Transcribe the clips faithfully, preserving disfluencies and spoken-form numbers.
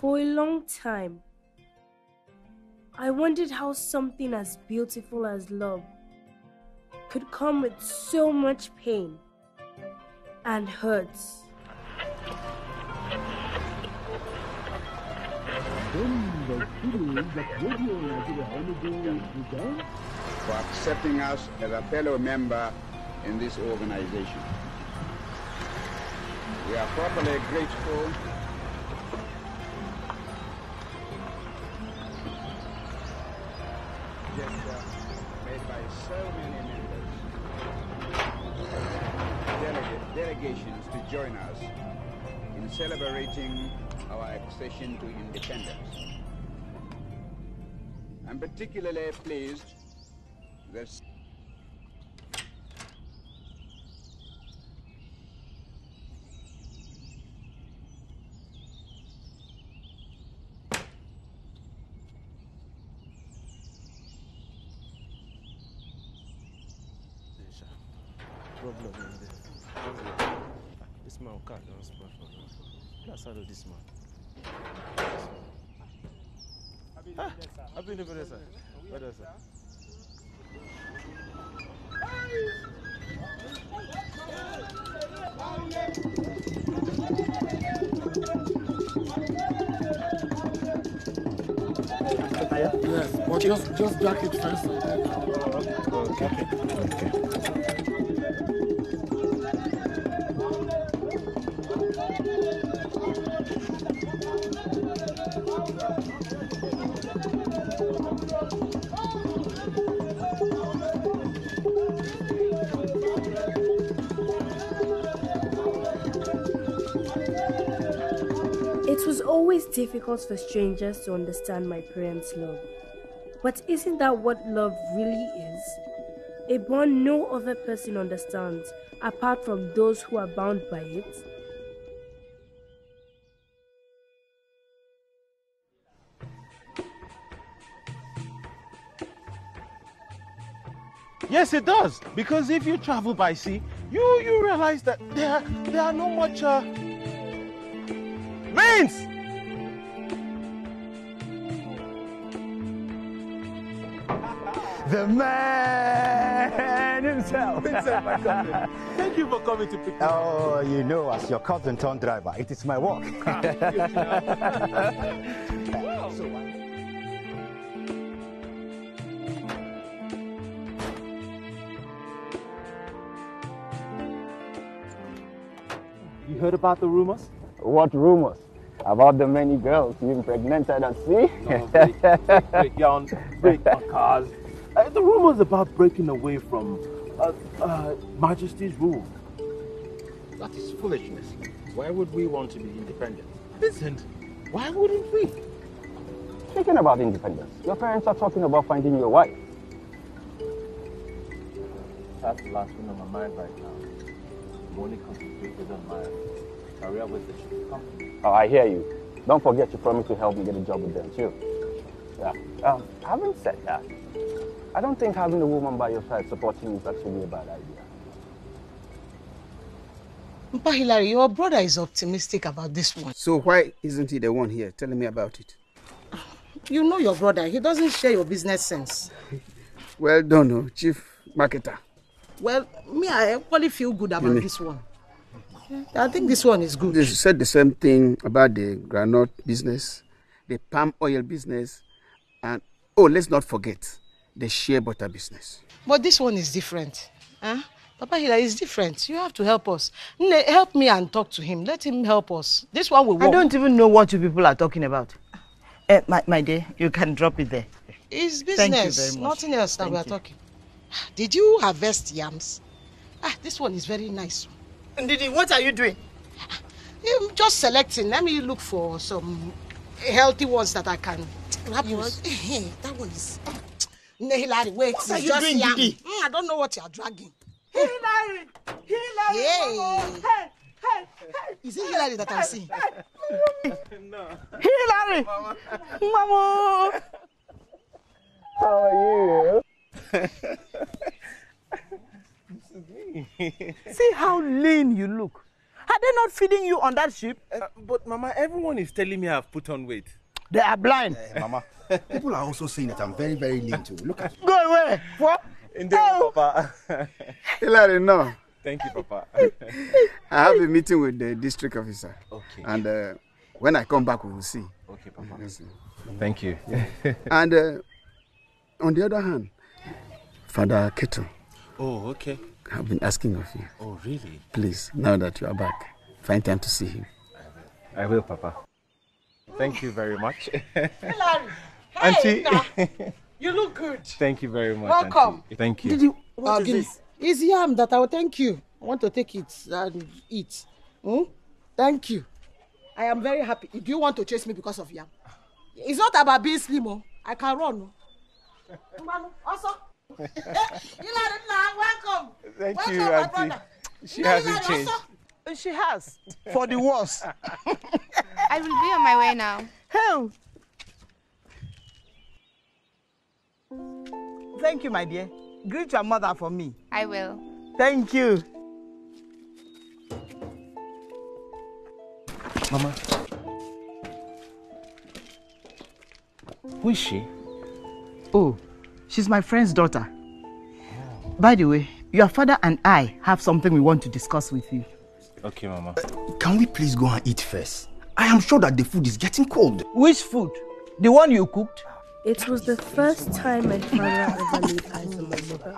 For a long time, I wondered how something as beautiful as love could come with so much pain and hurts. For accepting us as a fellow member in this organization. We are properly grateful. Made by so many members, Delegate, delegations to join us in celebrating our accession to independence. I'm particularly pleased that this man. Ah, I've been over there, sir. What else, sir? Yes, but just, just jack it first. Okay. Okay. Difficult for strangers to understand my parents' love. But isn't that what love really is? A bond no other person understands apart from those who are bound by it. Yes, it does. Because if you travel by sea, you you realize that there there are no much uh, rains. The man himself. Thank you for coming to pick me up. Oh, you know, as your cousin turned driver, it is my work. Wow. You heard about the rumors? What rumors? About the many girls you impregnated at sea? No, break, break, break, you're on, break on cars. Uh, the rumors about breaking away from uh, uh, Majesty's rule. That is foolishness. Why would we want to be independent? Vincent, why wouldn't we? Speaking about independence, your parents are talking about finding your wife. That's the last thing on my mind right now. I'm only concentrated on my career with the company. Oh, I hear you. Don't forget you promised to help me get a job with them too. Yeah. Um, having said that, I don't think having a woman by your side supporting you is actually a bad idea. Mpa Hilary, your brother is optimistic about this one. So why isn't he the one here? Tell me about it. You know your brother. He doesn't share your business sense. Well done, oh, Chief Marketer. Well, me, I equally feel good about mm-hmm. this one. I think this one is good. They said the same thing about the granite business, the palm oil business, and, oh, let's not forget, the shea butter business. But this one is different. Huh? Papa Hila is different. You have to help us. Help me and talk to him. Let him help us. This one will work. I don't even know what you people are talking about. Uh, my, my dear, you can drop it there. It's business. Thank you very much. Nothing else that we are talking. Did you harvest yams? Ah, this one is very nice. Ndidi, what are you doing? I'm just selecting. Let me look for some healthy ones that I can grab. Hey, that one is... Hilary, wait. What are you just doing, Didi? Mm, I don't know what you are dragging. Hilary! Hilary! Yeah. Hey! Hey! Hey! Is it Hilary that I'm seeing? No. Hilary! Mama! Mama. How are you? See how lean you look. Are they not feeding you on that ship? Uh, but Mama, everyone is telling me I've put on weight. They are blind. Hey, Mama, people are also saying that I'm very, very lean too. Look at you. Go away. What? Indeed, oh. Papa. Hilary, no. Thank you, Papa. I have a meeting with the district officer. Okay. And uh, when I come back, we will see. Okay, Papa. Yes. Thank you. And uh, on the other hand, Father Kettle. Oh, okay. I've been asking of you. Oh, really? Please, now that you are back, find time to see him. I will, I will Papa. Thank you very much. Hilary. Hey, Auntie. You look good. Thank you very much. Welcome. Auntie. Thank you. Did you what uh, is this? It's yam that I will thank you. I want to take it and eat. Hmm? Thank you. I am very happy. Do you want to chase me because of yam? It's not about being slim. Oh. I can run. Oh. Also. Hilary, welcome. Thank welcome, you, my Auntie. Brother. She no, hasn't changed. Also. She has. For the worst. I will be on my way now. Hell. Thank you, my dear. Greet your mother for me. I will. Thank you. Mama. Who is she? Oh, she's my friend's daughter. Oh. By the way, your father and I have something we want to discuss with you. Okay, Mama. Uh, can we please go and eat first? I am sure that the food is getting cold. Which food? The one you cooked? It was the first time my father ever laid eyes on my mother.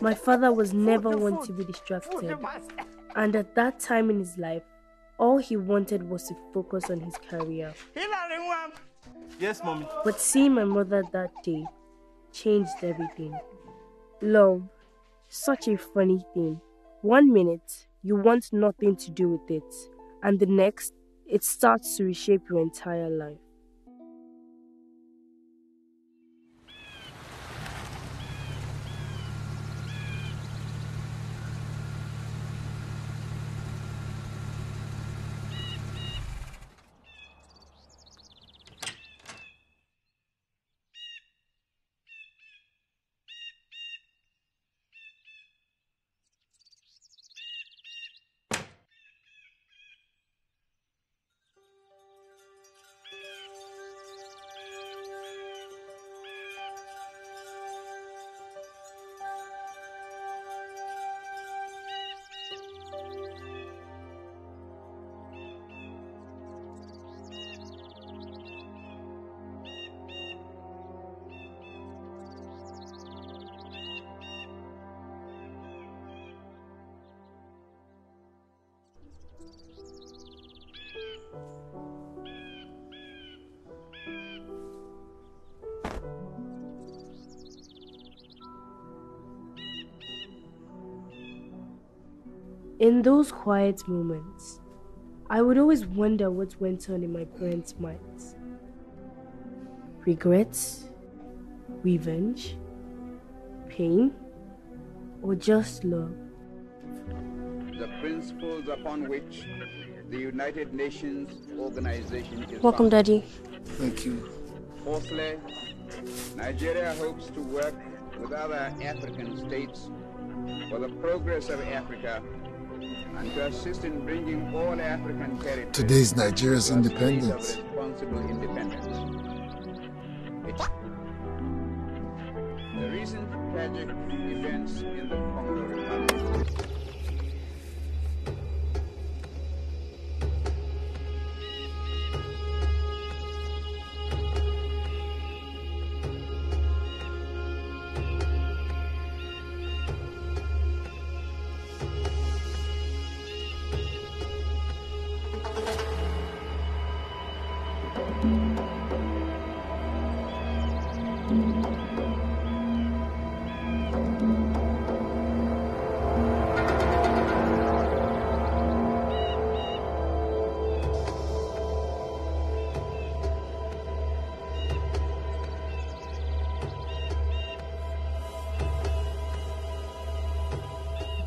My father was never one to be distracted. And at that time in his life, all he wanted was to focus on his career. Yes, Mommy. But seeing my mother that day changed everything. Love, such a funny thing. One minute, you want nothing to do with it, and the next, it starts to reshape your entire life. In those quiet moments, I would always wonder what went on in my parents' minds. Regrets, revenge, pain, or just love. The principles upon which the United Nations Organization is Welcome, founded. Daddy. Thank you. Fourthly, Nigeria hopes to work with other African states for the progress of Africa and to assist in bringing all African territories. Today is Nigeria's independence. Responsible independence. It, the recent tragic events in the Congo Republic.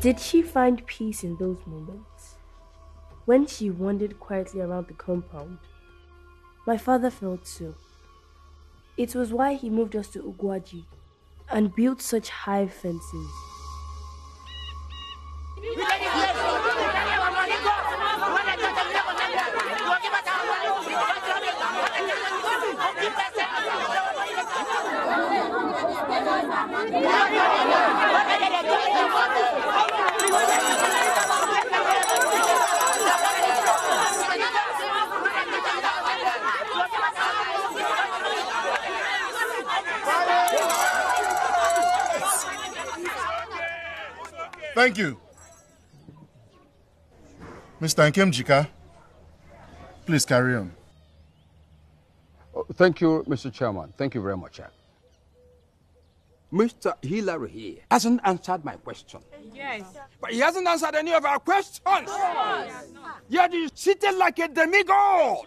Did she find peace in those moments? When she wandered quietly around the compound, my father felt so. It was why he moved us to Uguaji and built such high fences. Thank you. Mister Nkemjika, please carry on. Oh, thank you, Mister Chairman. Thank you very much, sir. Mister Hillary here hasn't answered my question. Yes. But he hasn't answered any of our questions. Yes. Yet he's seated like a demigod,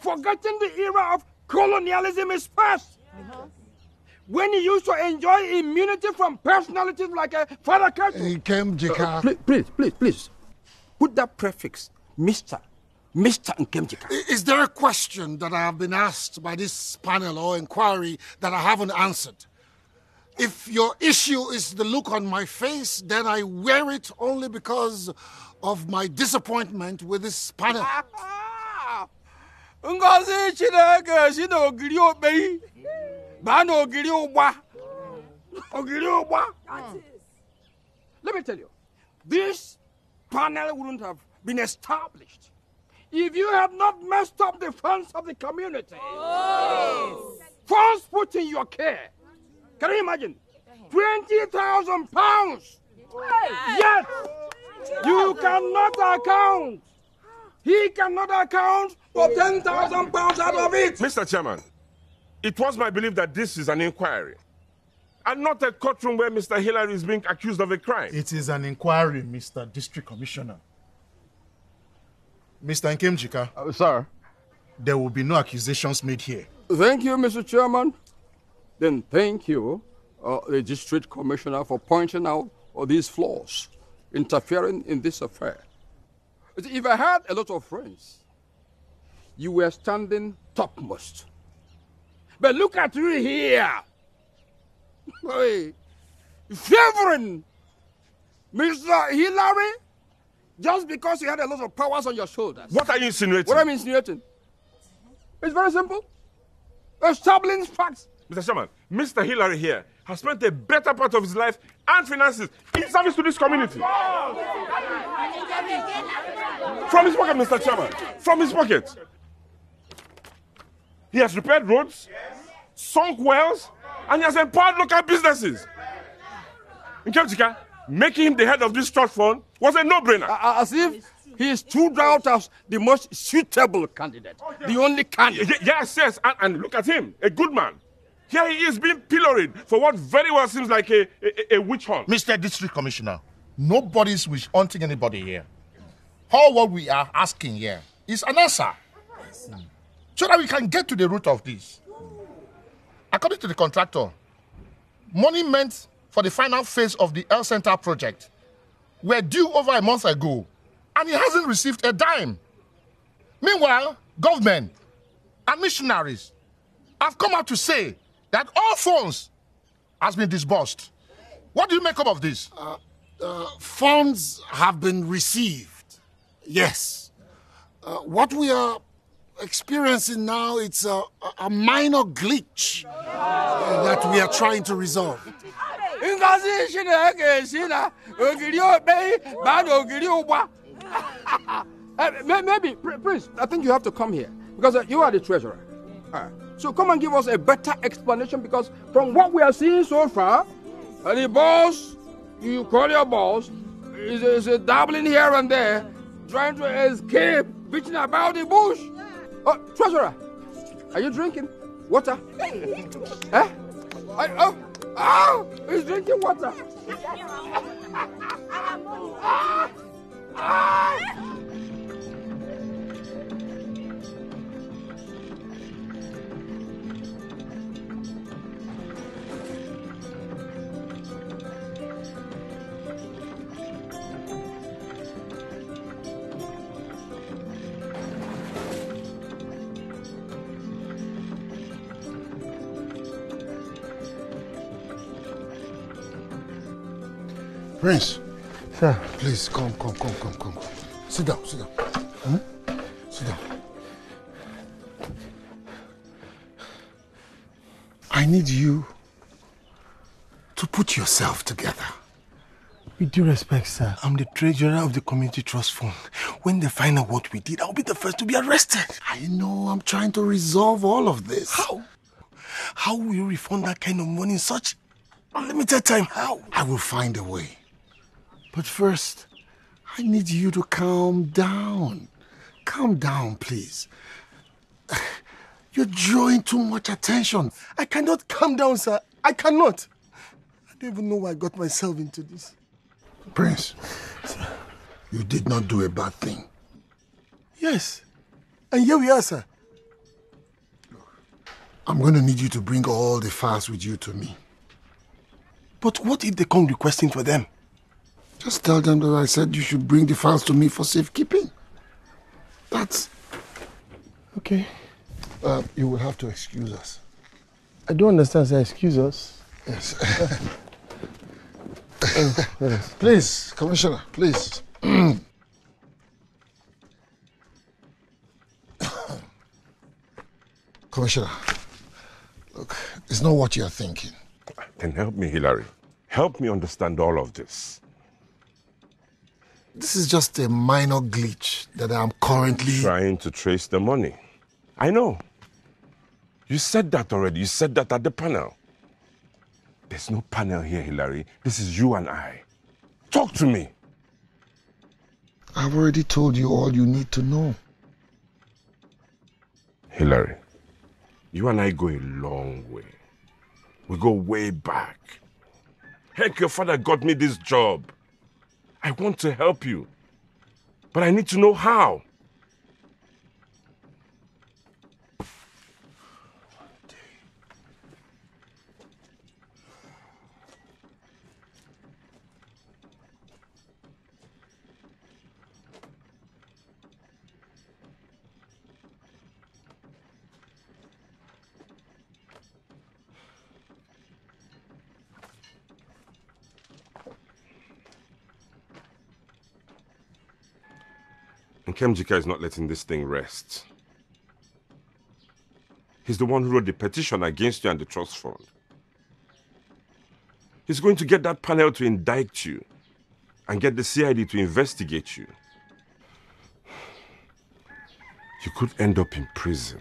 forgetting the era of colonialism is past. Yes. When he used to enjoy immunity from personalities like a Father Kettle. He came, Jika. Uh, please, please, please, please. Put that prefix, Mister Mister Nkemjika. Is there a question that I have been asked by this panel or inquiry that I haven't answered? If your issue is the look on my face, then I wear it only because of my disappointment with this panel. Let me tell you, this panel wouldn't have been established if you had not messed up the funds of the community. Oh. Funds put in your care. Can you imagine? twenty thousand pounds! Yes! You cannot account. He cannot account for ten thousand pounds out of it. Mister Chairman, it was my belief that this is an inquiry and not a courtroom where Mister Hillary is being accused of a crime. It is an inquiry, Mister District Commissioner. Mister Nkemjika. Uh, sir. There will be no accusations made here. Thank you, Mister Chairman. Then thank you, uh, the District Commissioner, for pointing out all these flaws, interfering in this affair. If I had a lot of friends, you were standing topmost. But look at you here, favoring Mister Hillary just because you had a lot of powers on your shoulders. What are you insinuating? What I'm insinuating? It's very simple. Establishing facts. Mister Chairman, Mister Hillary here has spent a better part of his life and finances in service to this community. From his pocket, Mister Chairman. From his pocket. He has repaired roads, sunk wells, and he has empowered local businesses. Nkemjika, making him the head of this church fund was a no-brainer. Uh, as if he stood out as the most suitable candidate, oh, yes. The only candidate. Yes, yes, and, and look at him, a good man. Here he is being pilloried for what very well seems like a, a, a witch hunt. Mister District Commissioner, nobody's witch hunting anybody here. All what we are asking here is an answer so that we can get to the root of this. According to the contractor, money meant for the final phase of the Health Center project were due over a month ago, and he hasn't received a dime. Meanwhile, government and missionaries have come out to say that all funds has been disbursed. What do you make up of this? Uh, uh, funds have been received, yes. Uh, what we are experiencing now, it's a, a minor glitch uh, that we are trying to resolve. Maybe, Prince, I think you have to come here because uh, you are the treasurer. Uh, So come and give us a better explanation, because from what we are seeing so far, and the boss, you call your boss, is, is uh, dabbling here and there, trying to escape, bitching about the bush. Oh, treasurer, are you drinking water? Huh? I, oh, oh, he's drinking water. ah, ah. Prince. Sir. Please, come, come, come, come, come. Sit down, sit down. Huh? Sit down. I need you to put yourself together. With due respect, sir. I'm the treasurer of the Community Trust Fund. When they find out what we did, I'll be the first to be arrested. I know. I'm trying to resolve all of this. How? How will you refund that kind of money in such unlimited time? How? I will find a way. But first, I need you to calm down. Calm down, please. You're drawing too much attention. I cannot calm down, sir. I cannot. I don't even know why I got myself into this. Prince, sir. You did not do a bad thing. Yes. And here we are, sir. I'm going to need you to bring all the files with you to me. But what if they come requesting for them? Just tell them that I said you should bring the files to me for safekeeping. That's... Okay. Uh, you will have to excuse us. I don't understand, sir. Excuse us? Yes. uh, yes. Please, Commissioner, please. Commissioner, look, it's not what you're thinking. Then help me, Hilary. Help me understand all of this. This is just a minor glitch that I'm currently... Trying to trace the money. I know. You said that already. You said that at the panel. There's no panel here, Hilary. This is you and I. Talk to me. I've already told you all you need to know. Hilary, you and I go a long way. We go way back. Heck, your father got me this job. I want to help you, but I need to know how. Nkemjika is not letting this thing rest. He's the one who wrote the petition against you and the trust fund. He's going to get that panel to indict you and get the C I D to investigate you. You could end up in prison.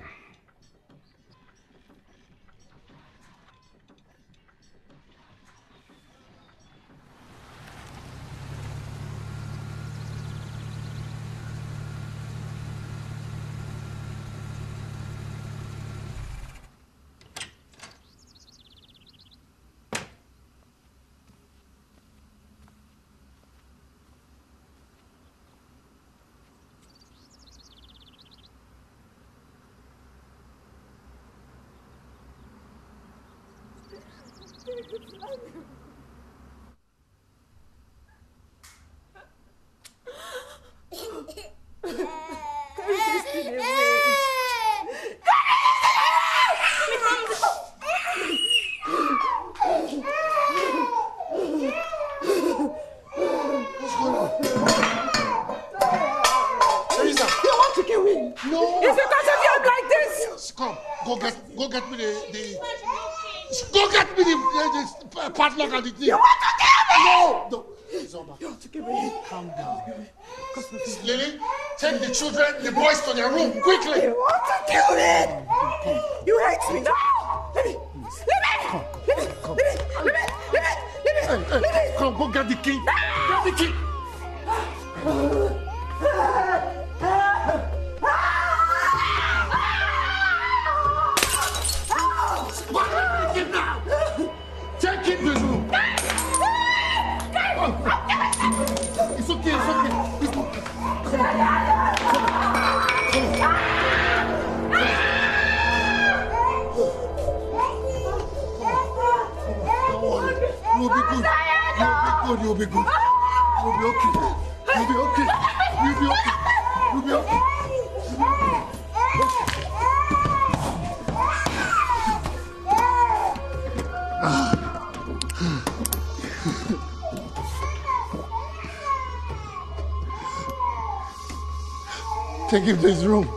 Take him to his room.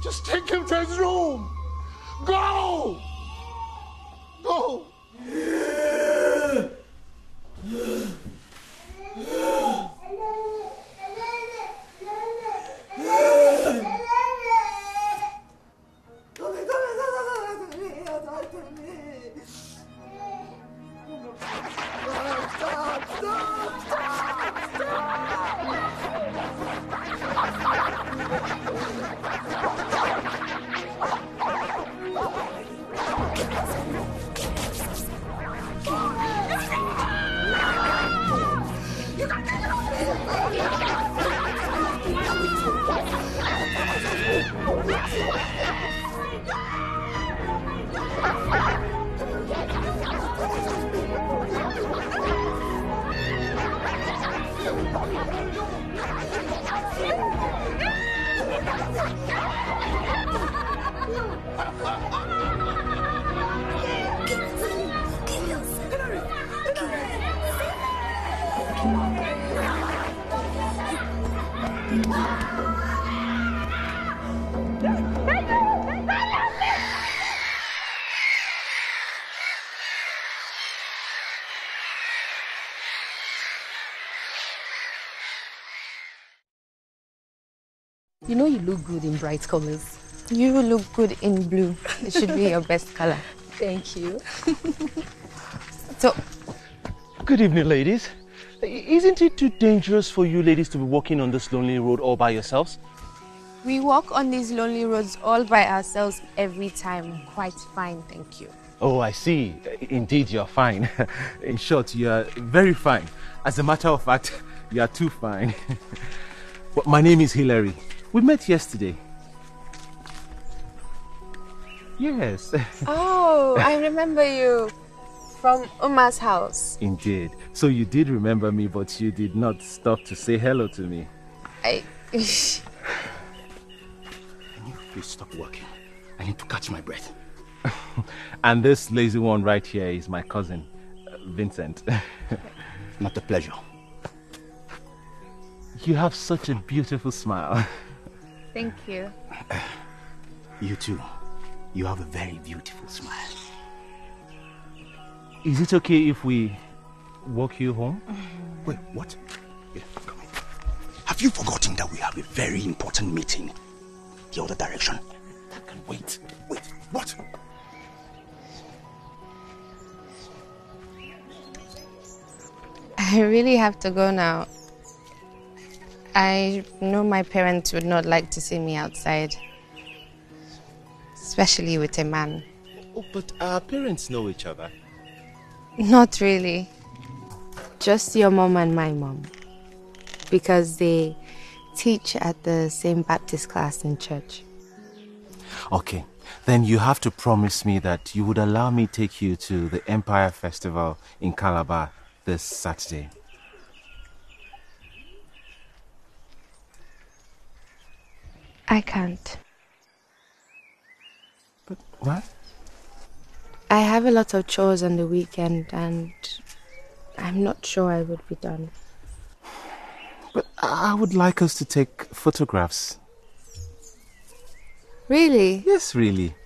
Just take him to his room. Go! Go! You know you look good in bright colors. You look good in blue. It should be your best color. Thank you. So, good evening, ladies. Isn't it too dangerous for you ladies to be walking on this lonely road all by yourselves? We walk on these lonely roads all by ourselves every time. Quite fine, thank you. Oh, I see. Indeed, you're fine. In short, you're very fine. As a matter of fact, you're too fine. Well, my name is Hilary. We met yesterday. Yes. Oh, I remember you from Uma's house. Indeed. So you did remember me, but you did not stop to say hello to me. I... Can you please stop working? I need to catch my breath. And this lazy one right here is my cousin, Vincent. Not a pleasure. You have such a beautiful smile. Thank you. You too. You have a very beautiful smile. Is it okay if we walk you home? Mm-hmm. Wait, what? Yeah, come in. Have you forgotten that we have a very important meeting? The other direction. That can wait. Wait, what? I really have to go now. I know my parents would not like to see me outside. Especially with a man. Oh, but our parents know each other. Not really. Just your mom and my mom. Because they teach at the same Baptist class in church. Okay, then you have to promise me that you would allow me to take you to the Empire Festival in Calabar this Saturday. I can't. But what? I have a lot of chores on the weekend and I'm not sure I would be done. But I would like us to take photographs. Really? Yes, really.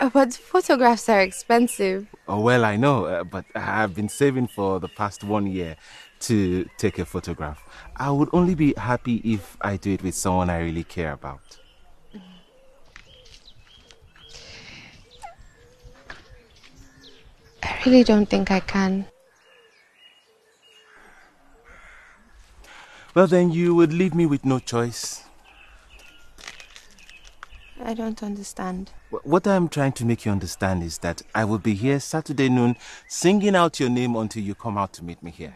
Uh, but photographs are expensive. Oh, well, I know, uh, but I've been saving for the past one year to take a photograph. I would only be happy if I do it with someone I really care about. I really don't think I can. Well, then you would leave me with no choice. I don't understand. What I'm trying to make you understand is that I will be here Saturday noon singing out your name until you come out to meet me here.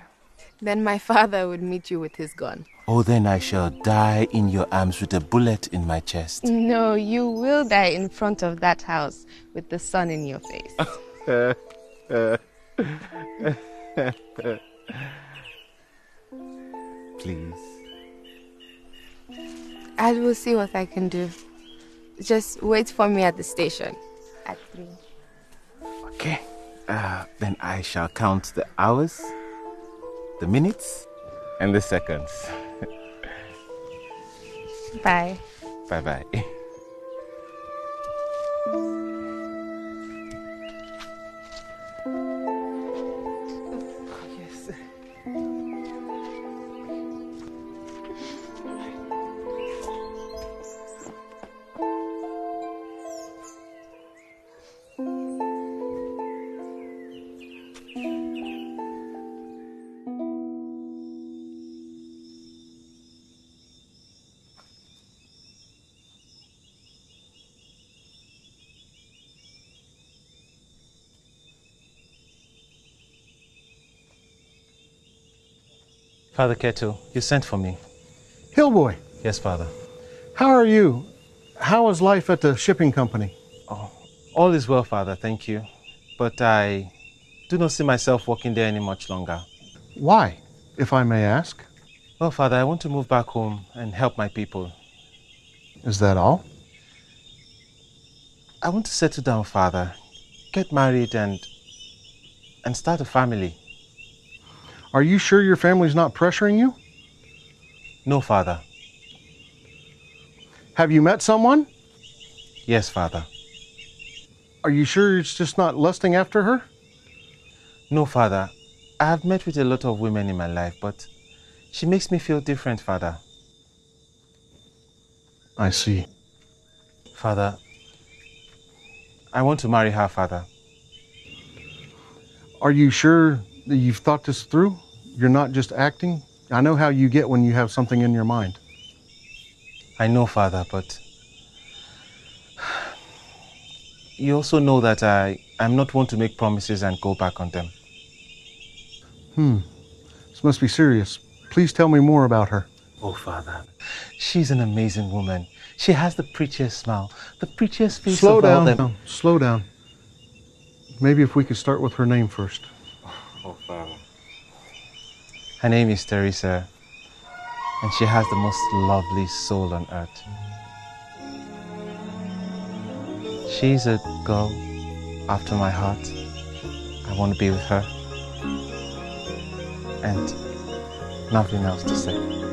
Then my father would meet you with his gun. Oh, then I shall die in your arms with a bullet in my chest. No, you will die in front of that house with the sun in your face. Please. I will see what I can do. Just wait for me at the station. At three. Okay. Uh, then I shall count the hours, the minutes and the seconds. Bye. Bye bye. Father Kettle, you sent for me. Hillboy. Yes, Father. How are you? How is life at the shipping company? Oh, all is well, Father, thank you. But I do not see myself working there any much longer. Why, if I may ask? Well, Father, I want to move back home and help my people. Is that all? I want to settle down, Father, get married and, and start a family. Are you sure your family's not pressuring you? No, Father. Have you met someone? Yes, Father. Are you sure it's just not lusting after her? No, Father. I have met with a lot of women in my life, but she makes me feel different, Father. I see. Father, I want to marry her, Father. Are you sure you've thought this through? You're not just acting? I know how you get when you have something in your mind. I know, Father, but you also know that I, I'm not one to make promises and go back on them. Hmm. This must be serious. Please tell me more about her. Oh, Father, she's an amazing woman. She has the prettiest smile, the prettiest face of all them. Slow down. Slow down. Maybe if we could start with her name first. Oh, Father. Her name is Teresa, and she has the most lovely soul on earth. She's a girl after my heart. I want to be with her, and nothing else to say.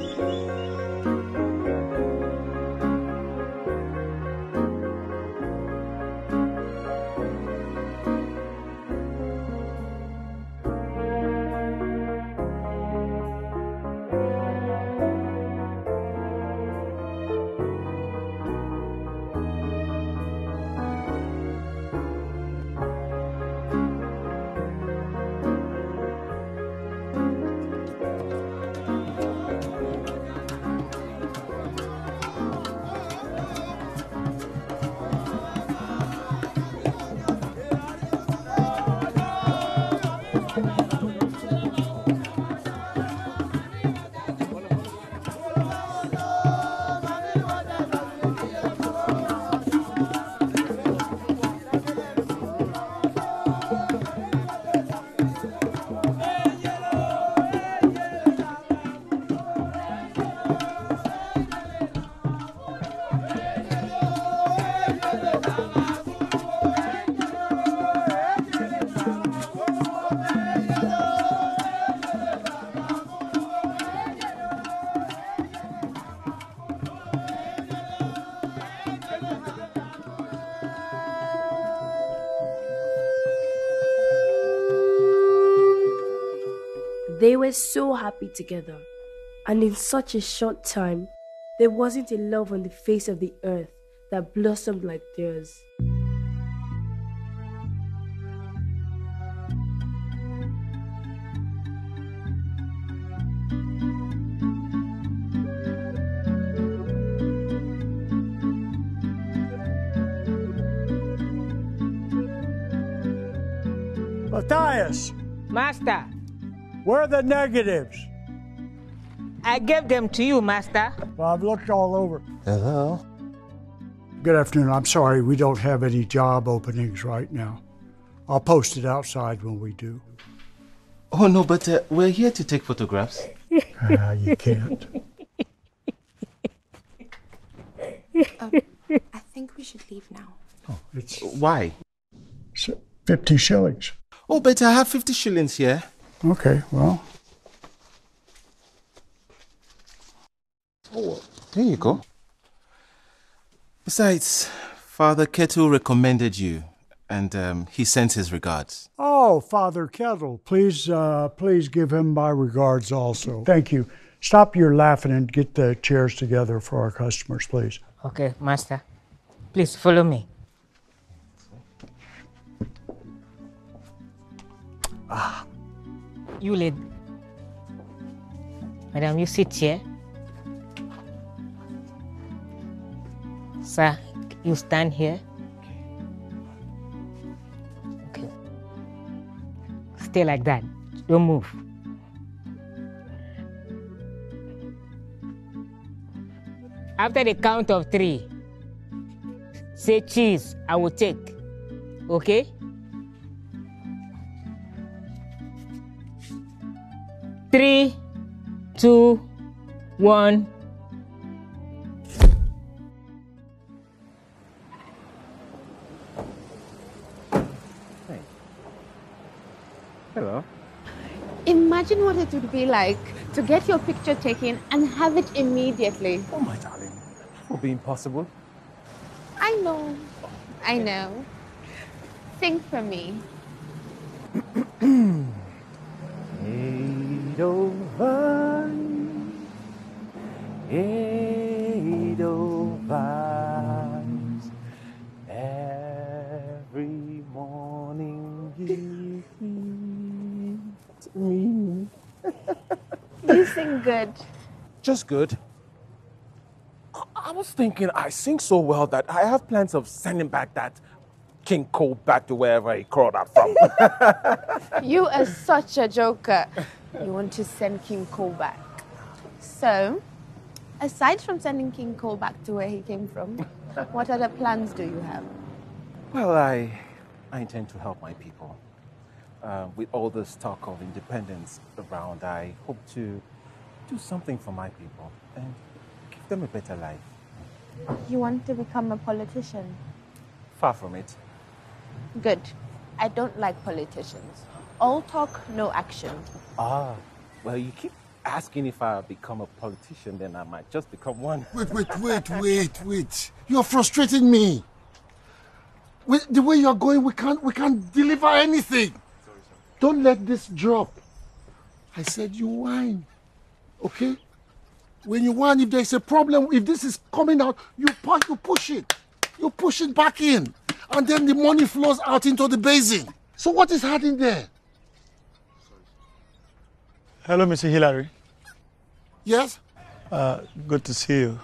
They were so happy together, and in such a short time, there wasn't a love on the face of the earth that blossomed like theirs. Matthias! Master! Where are the negatives? I gave them to you, Master. Well, I've looked all over. Hello. Good afternoon. I'm sorry, we don't have any job openings right now. I'll post it outside when we do. Oh, no, but uh, we're here to take photographs. Ah, uh, you can't. um, I think we should leave now. Oh, it's... Why? fifty shillings. Oh, but I have fifty shillings here. Okay, well. Oh, there you go. Besides, Father Kettle recommended you, and um, he sent his regards. Oh, Father Kettle, please, uh, please give him my regards also. Thank you. Stop your laughing and get the chairs together for our customers, please. Okay, Master. Please follow me. Ah. You lead. Madam, you sit here. Sir, you stand here. Okay. Stay like that. Don't move. After the count of three, say cheese, I will take. Okay? Three, two, one. Hey. Hello. Imagine what it would be like to get your picture taken and have it immediately. Oh, my darling, that would be impossible. I know, I know. Think for me. Edelweiss, Edelweiss, every morning you eat me. You sing good. Just good. I was thinking I sing so well that I have plans of sending back that King Cole back to wherever he crawled out from. You are such a joker. You want to send King Cole back. So, aside from sending King Cole back to where he came from, what other plans do you have? Well, I, I intend to help my people. Uh, with all this talk of independence around, I hope to do something for my people and give them a better life. You want to become a politician? Far from it. Good. I don't like politicians. All talk, no action. Ah, well, you keep asking if I become a politician, then I might just become one. Wait, wait, wait, wait, wait. You're frustrating me. With the way you're going, we can't, we can't deliver anything. Sorry, sorry. Don't let this drop. I said you whine, okay? When you whine, if there's a problem, if this is coming out, you push, you push it. You push it back in, and then the money flows out into the basin. So what is happening there? Hello, Mister Hillary. Yes? Uh, good to see you.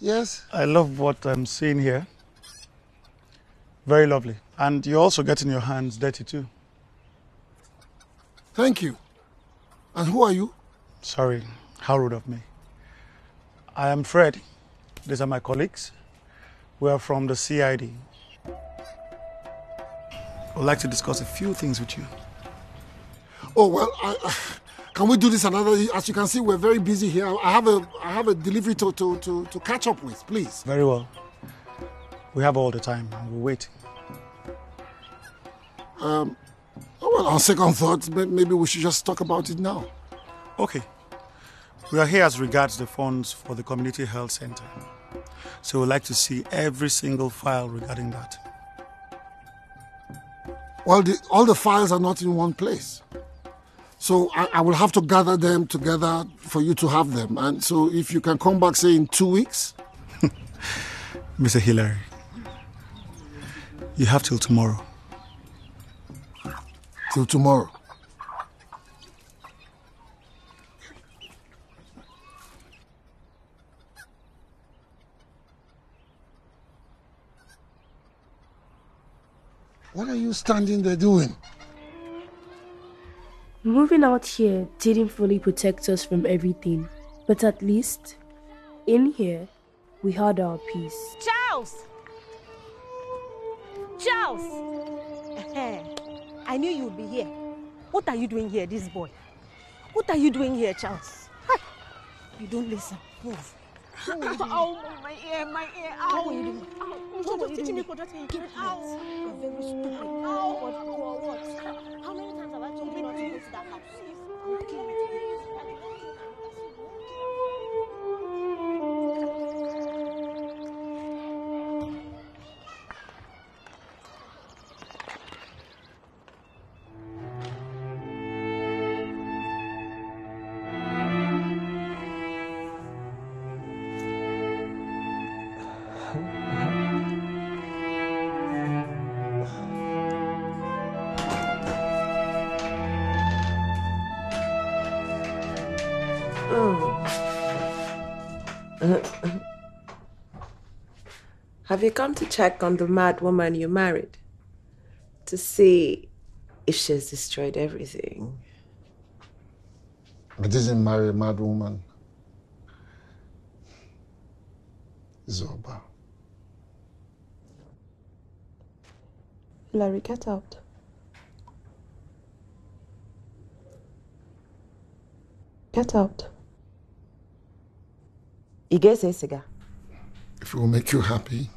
Yes? I love what I'm seeing here. Very lovely. And you're also getting your hands dirty too. Thank you. And who are you? Sorry, how rude of me. I am Fred. These are my colleagues. We are from the C I D. I would like to discuss a few things with you. Oh, well, I, uh, can we do this another day? As you can see, we're very busy here. I have a, I have a delivery to, to, to, to catch up with, please. Very well. We have all the time, and we'll wait. Um, well, on second thought, maybe we should just talk about it now. Okay. We are here as regards the funds for the Community Health Center. So we'd like to see every single file regarding that. Well, the, all the files are not in one place. So I, I will have to gather them together for you to have them. And so if you can come back, say, in two weeks. Mister Hillary, you have till tomorrow. Till tomorrow. What are you standing there doing? Moving out here didn't fully protect us from everything, but at least in here we had our peace. Charles! Charles! I knew you'd be here. What are you doing here, this boy? What are you doing here, Charles? You don't listen. Move. Oh, my ear, my ear, ow! What are you doing? Ow! What are you teaching me for that? Ow! You're very stupid. Ow! What? What? How many times have I told you not to go to that house? Have you come to check on the mad woman you married? To see if she has destroyed everything? I didn't marry a mad woman. Zoba. Larry, get out. Get out. Igeze a cigar. If it will make you happy.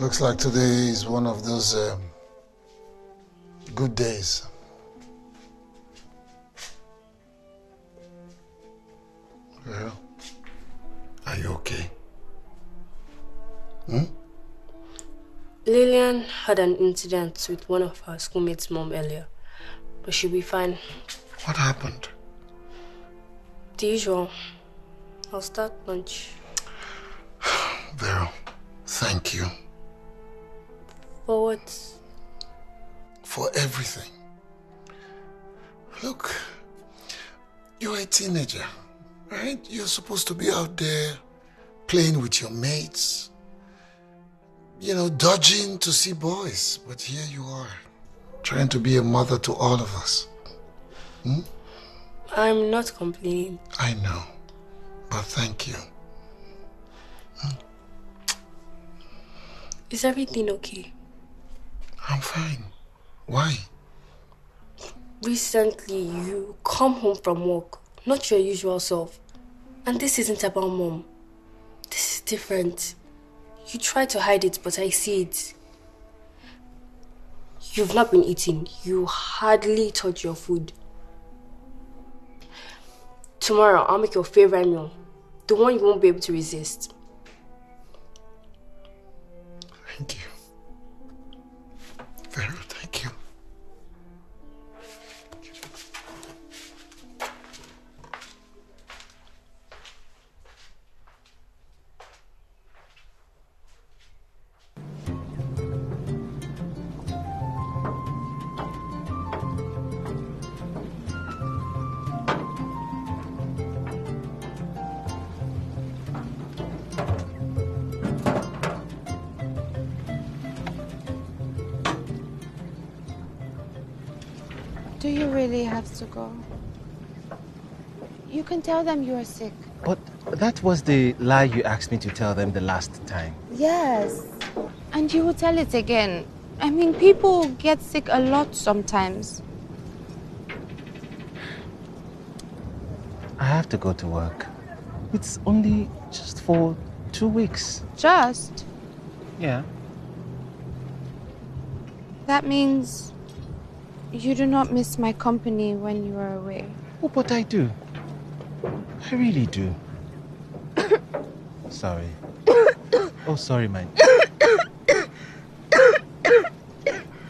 Looks like today is one of those um, good days. Well, are you okay? Hmm? Lillian had an incident with one of her schoolmates' mom earlier, but she'll be fine. What happened? The usual. I'll start lunch. Vero, thank you. For what? For everything. Look, you're a teenager, right? You're supposed to be out there playing with your mates, you know, dodging to see boys. But here you are, trying to be a mother to all of us. Hmm? I'm not complaining. I know, but thank you. Hmm? Is everything okay? I'm fine. Why? Recently, you come home from work, not your usual self. And this isn't about mom. This is different. You try to hide it, but I see it. You've not been eating. You hardly touch your food. Tomorrow, I'll make your favorite meal. The one you won't be able to resist. Thank you. Very well, thank you. Do you really have to go? You can tell them you are sick. But that was the lie you asked me to tell them the last time. Yes, and you will tell it again. I mean, people get sick a lot sometimes. I have to go to work. It's only just for two weeks. Just? Yeah. That means you do not miss my company when you are away. Oh, but I do. I really do. Sorry. Oh, sorry, my...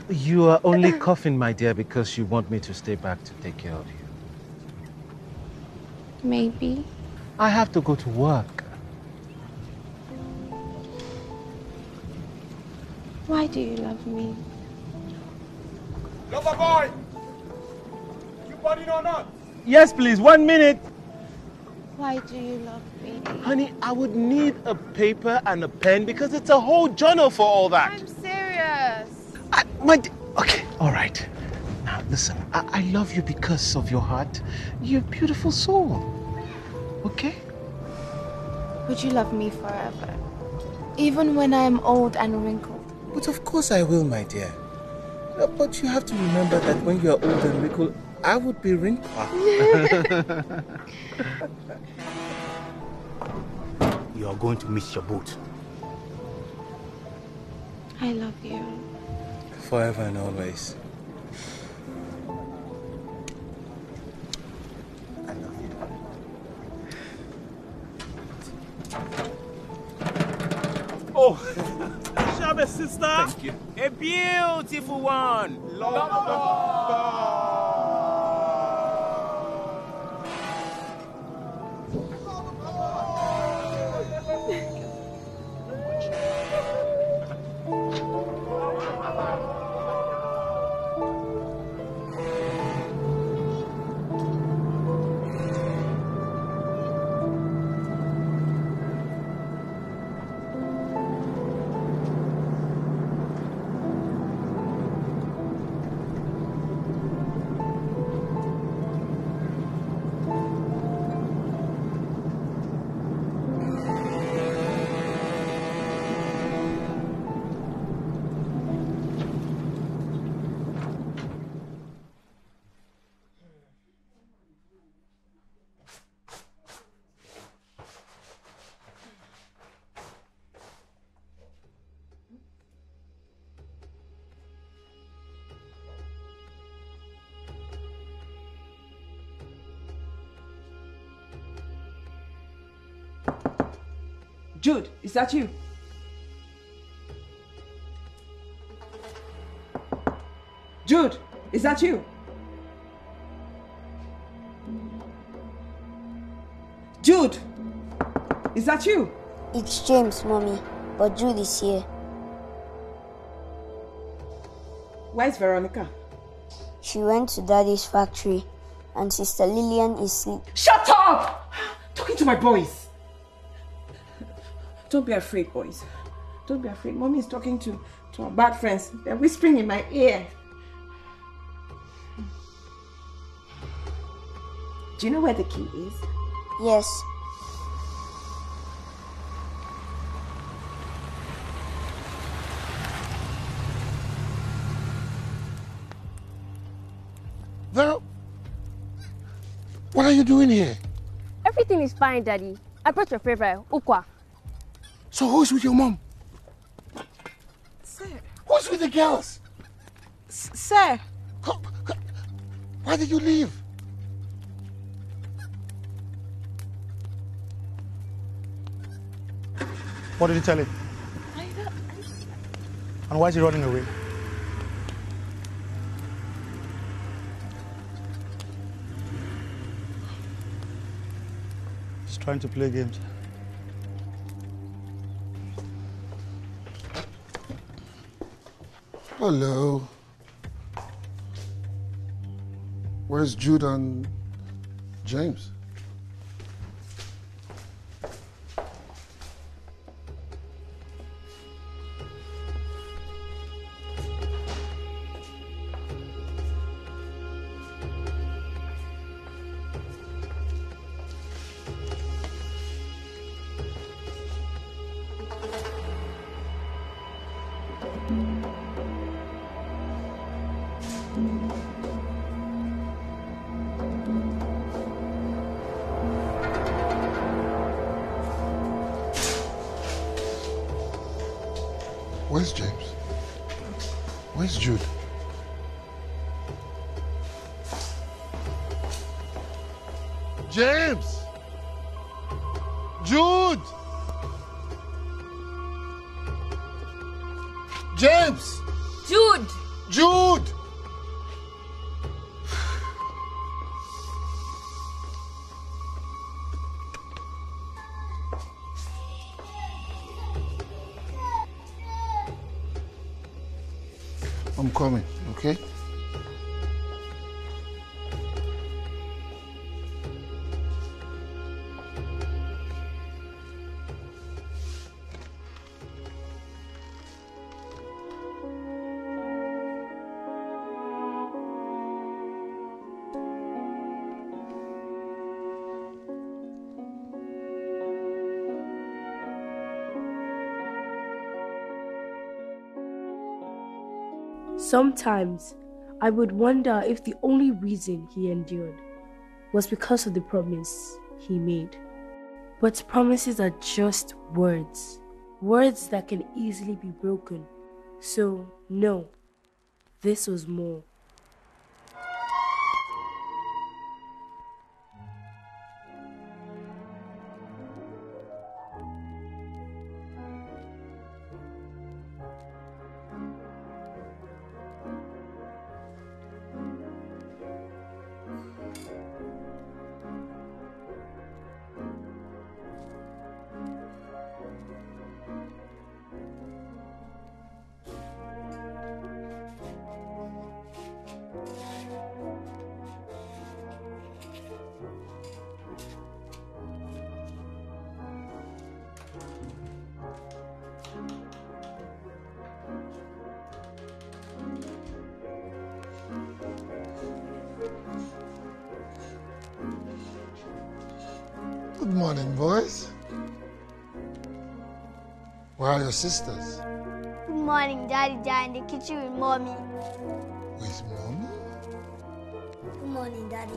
You are only coughing, my dear, because you want me to stay back to take care of you. Maybe. I have to go to work. Why do you love me? Lover boy! You burning or not? Yes, please. One minute. Why do you love me? Honey, I would need a paper and a pen because it's a whole journal for all that. I'm serious. I, my, okay, all right. Now, listen. I, I love you because of your heart, your beautiful soul. Okay? Would you love me forever? Even when I am old and wrinkled? But of course I will, my dear. But you have to remember that when you are old and wrinkled, I would be wrinkled. You are going to miss your boat. I love you. Forever and always. I love you. Oh, Shabbos, sister. Thank you. A beautiful one. Love. Love. Love. Jude, is that you? Jude, is that you? Jude, is that you? It's James, Mommy, but Jude is here. Where's Veronica? She went to Daddy's factory and Sister Lillian is asleep. Shut up! Talking to my boys. Don't be afraid, boys. Don't be afraid. Mommy is talking to, to our bad friends. They're whispering in my ear. Do you know where the key is? Yes. Now, what are you doing here? Everything is fine, Daddy. I brought your favorite, Ukwa. So who's with your mom? Sir. Who's with the girls? S sir. Why did you leave? What did you tell him? I don't... And why is he running away? He's trying to play games. Hello. Where's Jude and James? Where's James? Where's Jude? James! Jude! James! Jude! Jude! Coming, okay? Sometimes I would wonder if the only reason he endured was because of the promise he made. But promises are just words, words that can easily be broken. So, no, this was more. Good morning, boys. Where are your sisters? Good morning, Daddy. Daddy in the kitchen with Mommy. With Mommy? Good morning, Daddy.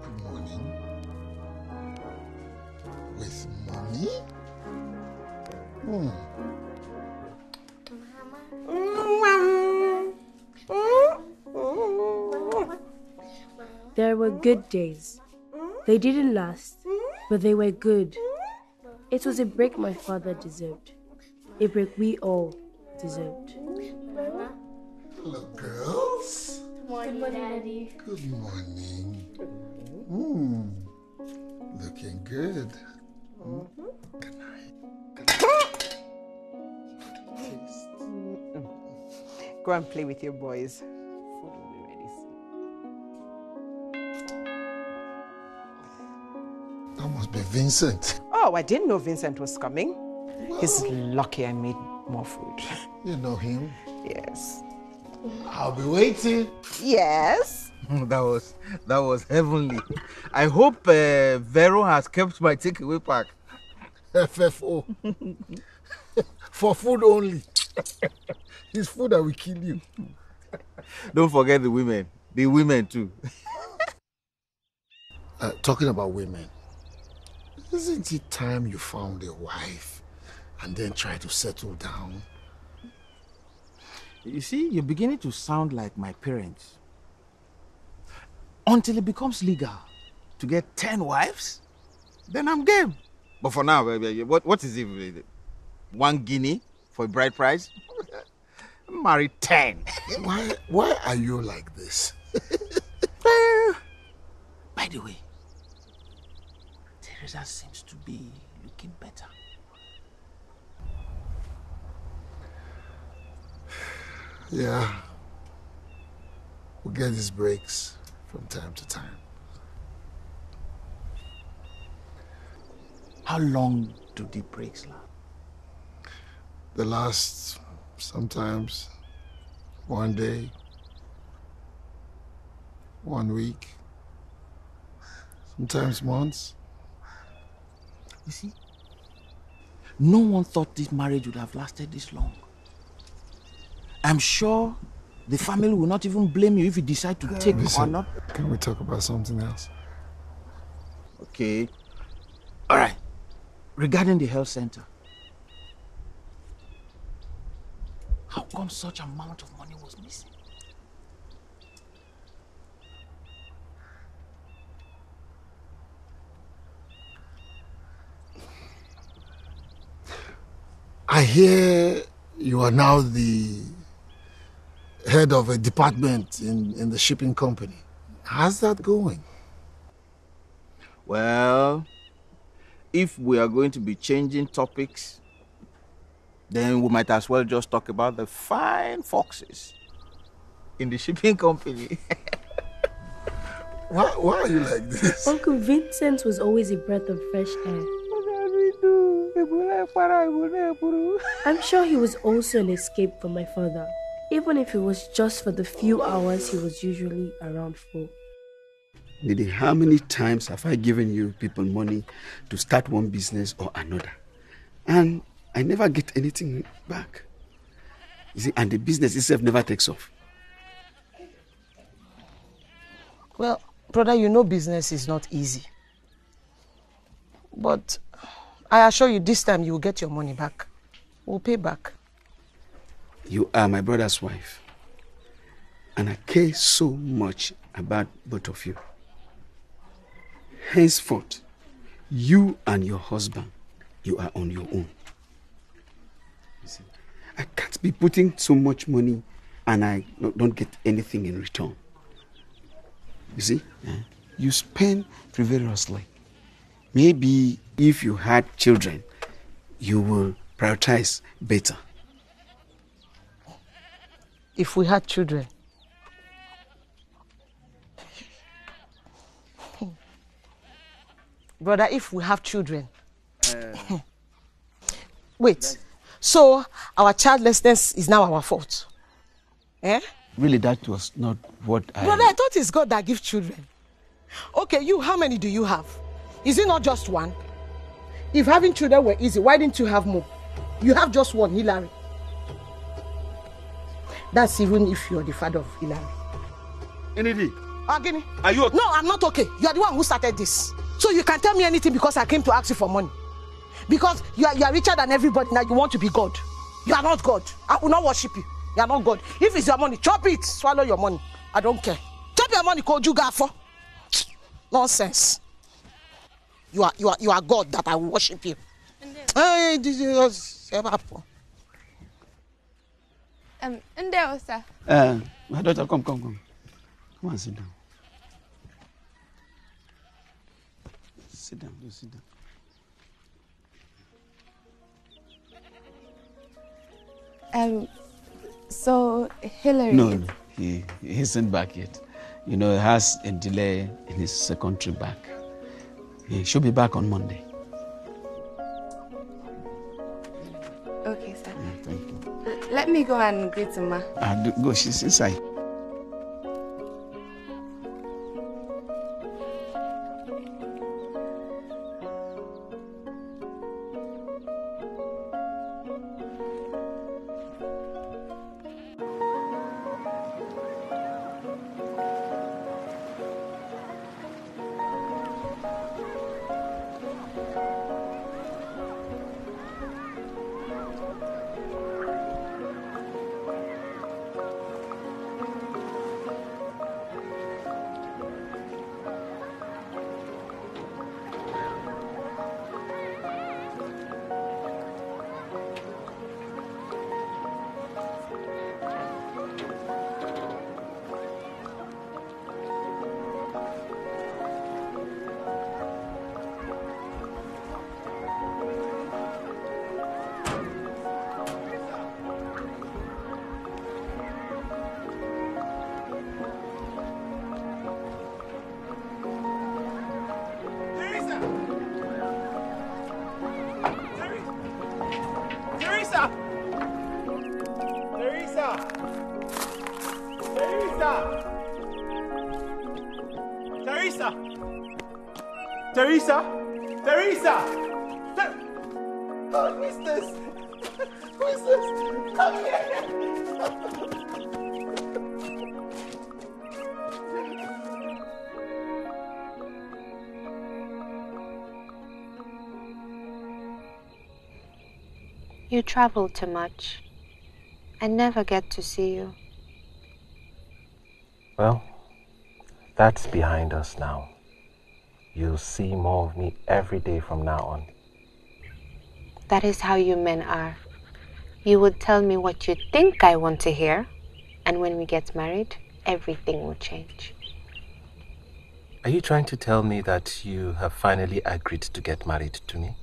Good morning. With Mommy? Hmm. There were good days. They didn't last. But they were good. It was a break my father deserved. A break we all deserved. Hello, girls. Good morning, Good morning Daddy. Good morning. Mm. Looking good. Mm. Good night. Go and play with your boys. That must be Vincent. Oh, I didn't know Vincent was coming. Well, he's lucky I made more food. You know him? Yes. I'll be waiting. Yes. That was that was heavenly. I hope uh, Vero has kept my takeaway pack. F F O. For food only. It's food that will kill you. Don't forget the women. The women too. uh, talking about women. Isn't it time you found a wife and then tried to settle down? You see, you're beginning to sound like my parents. Until it becomes legal to get ten wives, then I'm game. But for now, what, what is it? One guinea for a bride price? Marry ten. Why, why are you like this? By the way, Teresa seems to be looking better. Yeah. We get these breaks from time to time. How long do the breaks last? They last sometimes one day, one week, sometimes months. You see, no one thought this marriage would have lasted this long. I'm sure the family will not even blame you if you decide to uh, take listen, or not. Can we talk about something else? Okay. All right. Regarding the health center, how come such amount of money was missing? I hear you are now the head of a department in, in the shipping company. How's that going? Well, if we are going to be changing topics, then we might as well just talk about the fine foxes in the shipping company. why, why are you like this? Uncle Vincent was always a breath of fresh air. I'm sure he was also an escape for my father, even if it was just for the few hours he was usually around for. Lady, how many times have I given you people money to start one business or another? And I never get anything back. You see, and the business itself never takes off. Well, brother, you know business is not easy. But I assure you, this time you will get your money back. We'll pay back. You are my brother's wife. And I care so much about both of you. Henceforth, you and your husband, you are on your own. I can't be putting so much money and I don't get anything in return. You see? Yeah. You spend frivolously. Maybe if you had children, you will prioritize better. If we had children. Brother, if we have children. Uh, Wait. So, our childlessness is now our fault. Eh? Really, that was not what I... Brother, I thought it's God that gives children. Okay, you, how many do you have? Is it not just one? If having children were easy, why didn't you have more? You have just one, Hillary. That's even if you're the father of Hillary. Anything? Agini. Are you... No, I'm not okay. You are the one who started this. So you can tell me anything because I came to ask you for money. Because you are, you are richer than everybody now, you want to be God. You are not God. I will not worship you. You are not God. If it's your money, chop it. Swallow your money. I don't care. Chop your money, Koju Gafo. Nonsense. You are, you are, you are God that I will worship you. Um, Ndeo, sir. Uh, my daughter, come, come, come. Come and sit down. Sit down, do sit down. Um, so Hillary... No, no, he, he isn't back yet. You know, he has a delay in his second trip back. He should be back on Monday. Okay, sir. Yeah, thank you. L let me go and greet Uma. Ah, do, go, she's inside. You travel too much. I never get to see you. Well, that's behind us now. You'll see more of me every day from now on. That is how you men are. You would tell me what you think I want to hear, and when we get married, everything will change. Are you trying to tell me that you have finally agreed to get married to me?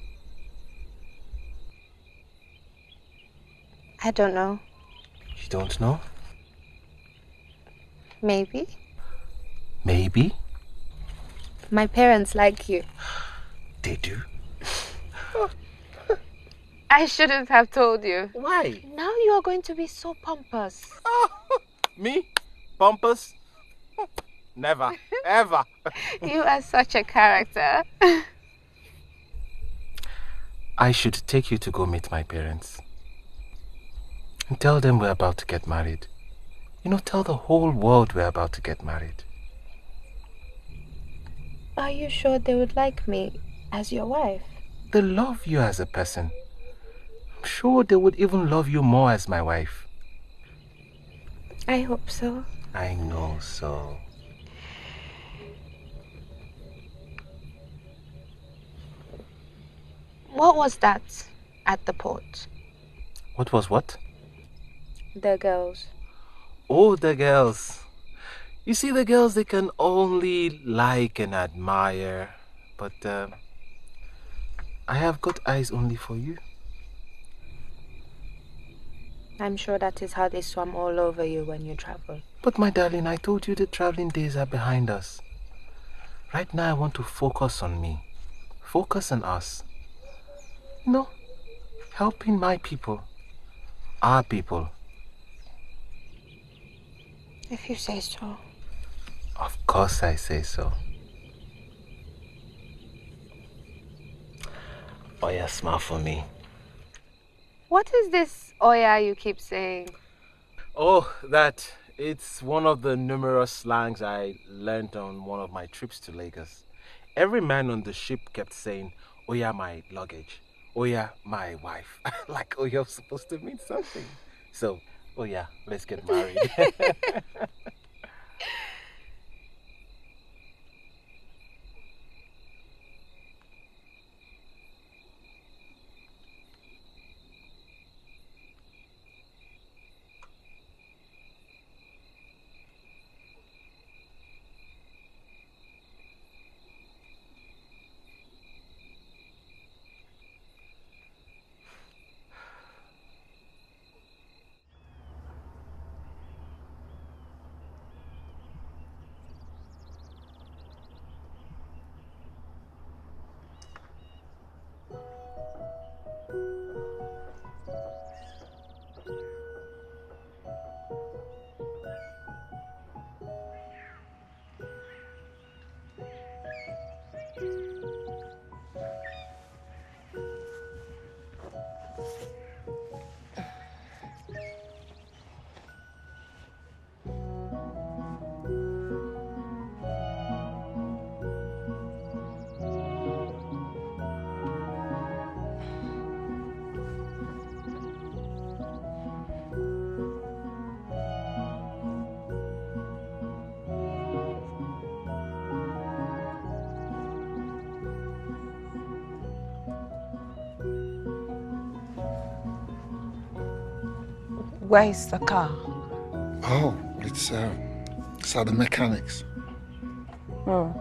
I don't know. You don't know? Maybe. Maybe? My parents like you. They do? I shouldn't have told you. Why? Now you are going to be so pompous. Me? Pompous? Never. Ever. You are such a character. I should take you to go meet my parents. And tell them we're about to get married. You know, tell the whole world we're about to get married. Are you sure they would like me as your wife? They love you as a person. I'm sure they would even love you more as my wife. I hope so. I know so. What was that at the port? What was what? The girls. Oh, the girls. You see, the girls, they can only like and admire. But uh, I have got eyes only for you. I'm sure that is how they swam all over you when you travel. But my darling, I told you the traveling days are behind us. Right now I want to focus on me. Focus on us. You know, helping my people. Our people. If you say so. Of course I say so. Oya, smile for me. What is this Oya you keep saying? Oh, that. It's one of the numerous slangs I learned on one of my trips to Lagos. Every man on the ship kept saying, Oya, my luggage. Oya, my wife. Like Oya was supposed to mean something. So, oh yeah, let's get married. Where is the car? Oh, it's, uh, it's at the mechanics. Oh.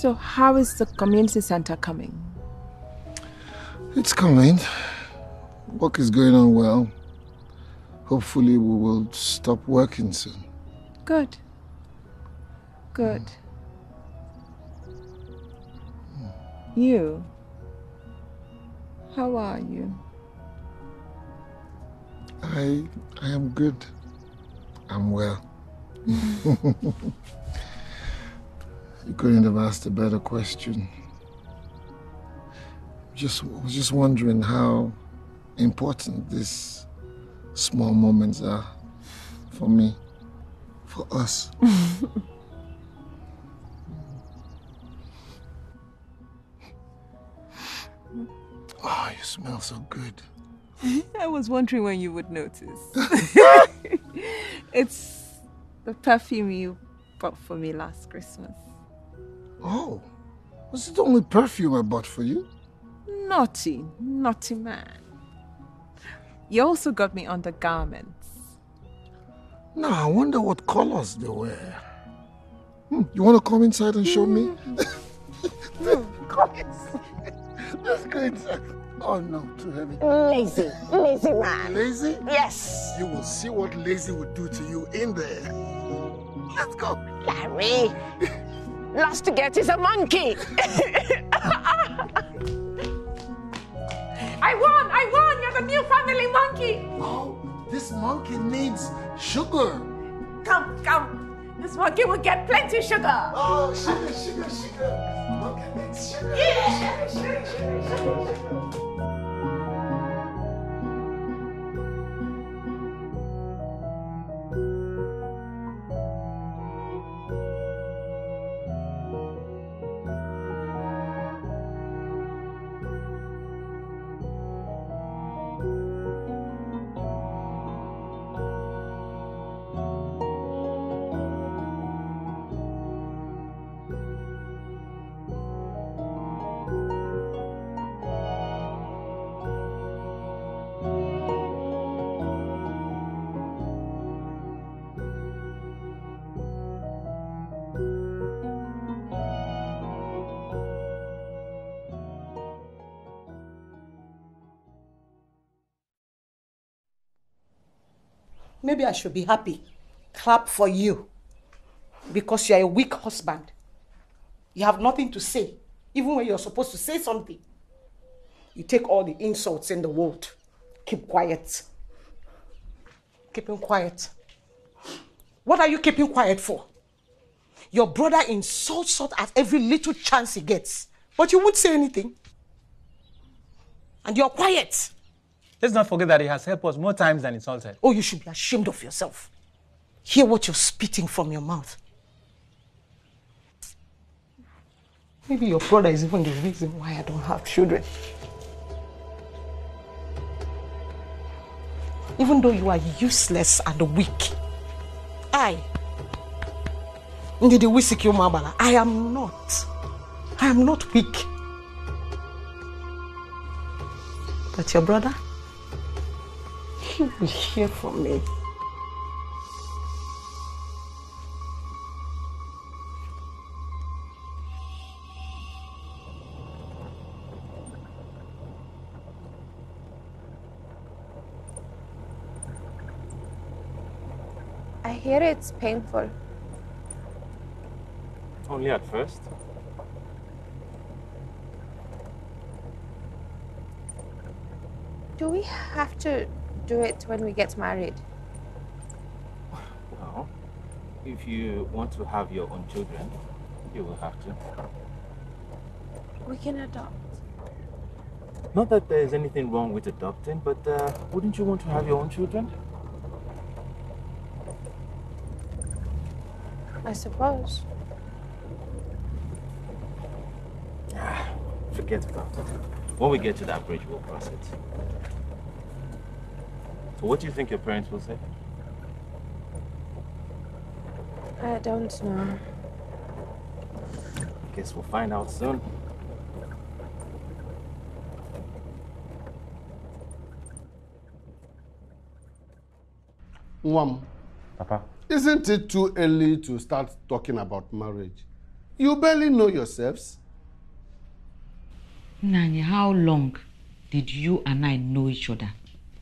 So how is the community center coming? It's coming. Work is going on well. Hopefully we will stop working soon. Good. Good. Mm. You? How are you? I, I am good. I'm well. You couldn't have asked a better question. Just was just wondering how important these small moments are for me, for us. Oh, you smell so good. I was wondering when you would notice. It's the perfume you bought for me last Christmas. Oh, was it the only perfume I bought for you? Naughty, naughty man. You also got me undergarments. Now, I wonder what colors they were. Hmm, you want to come inside and show me? No, come inside. Let's go inside. Oh no, too heavy. Lazy, lazy man. Lazy? Yes. You will see what lazy will do to you in there. Let's go. Larry, lost to get is a monkey. I won, I won, you're the new family monkey. Oh, this monkey needs sugar. Come, come. This monkey will get plenty of sugar. Oh, sugar, sugar, sugar. Monkey needs sugar. Yeah. Sugar, sugar, sugar, sugar, sugar. Maybe I should be happy. Clap for you. Because you are a weak husband. You have nothing to say, even when you're supposed to say something. You take all the insults in the world. Keep quiet. Keeping quiet. What are you keeping quiet for? Your brother insults her at every little chance he gets, but you won't say anything. And you're quiet. Let's not forget that he has helped us more times than insulted. Oh, you should be ashamed of yourself. Hear what you're spitting from your mouth. Maybe your brother is even the reason why I don't have children. Even though you are useless and weak, I, I am not. I am not weak. But your brother? He will hear from me. I hear it's painful. Only at first. Do we have to do it when we get married? Well, if you want to have your own children, you will have to. We can adopt. Not that there's anything wrong with adopting, but uh, wouldn't you want to have your own children? I suppose. Ah, forget about it. When we get to that bridge, we'll cross it. So what do you think your parents will say? I don't know. I guess we'll find out soon. Mwam. Papa? Isn't it too early to start talking about marriage? You barely know yourselves. Nani, how long did you and I know each other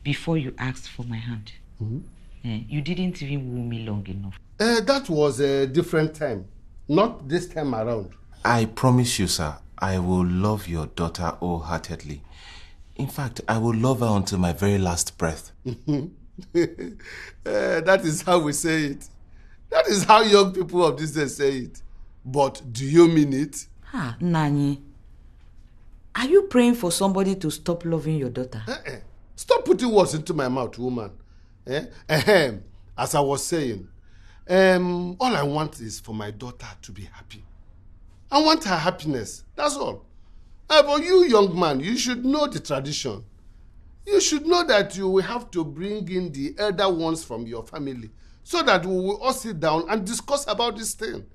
before you asked for my hand? Mm-hmm. Yeah, you didn't even woo me long enough. Uh, that was a different time, not this time around. I promise you, sir, I will love your daughter wholeheartedly. In fact, I will love her until my very last breath. uh, that is how we say it. That is how young people of this day say it. But do you mean it? Ah, Nani. Are you praying for somebody to stop loving your daughter? Uh-uh. Stop putting words into my mouth, woman. Eh? Ahem. As I was saying, um, all I want is for my daughter to be happy. I want her happiness. That's all. Uh, but you, young man, you should know the tradition. You should know that you will have to bring in the elder ones from your family so that we will all sit down and discuss about this thing.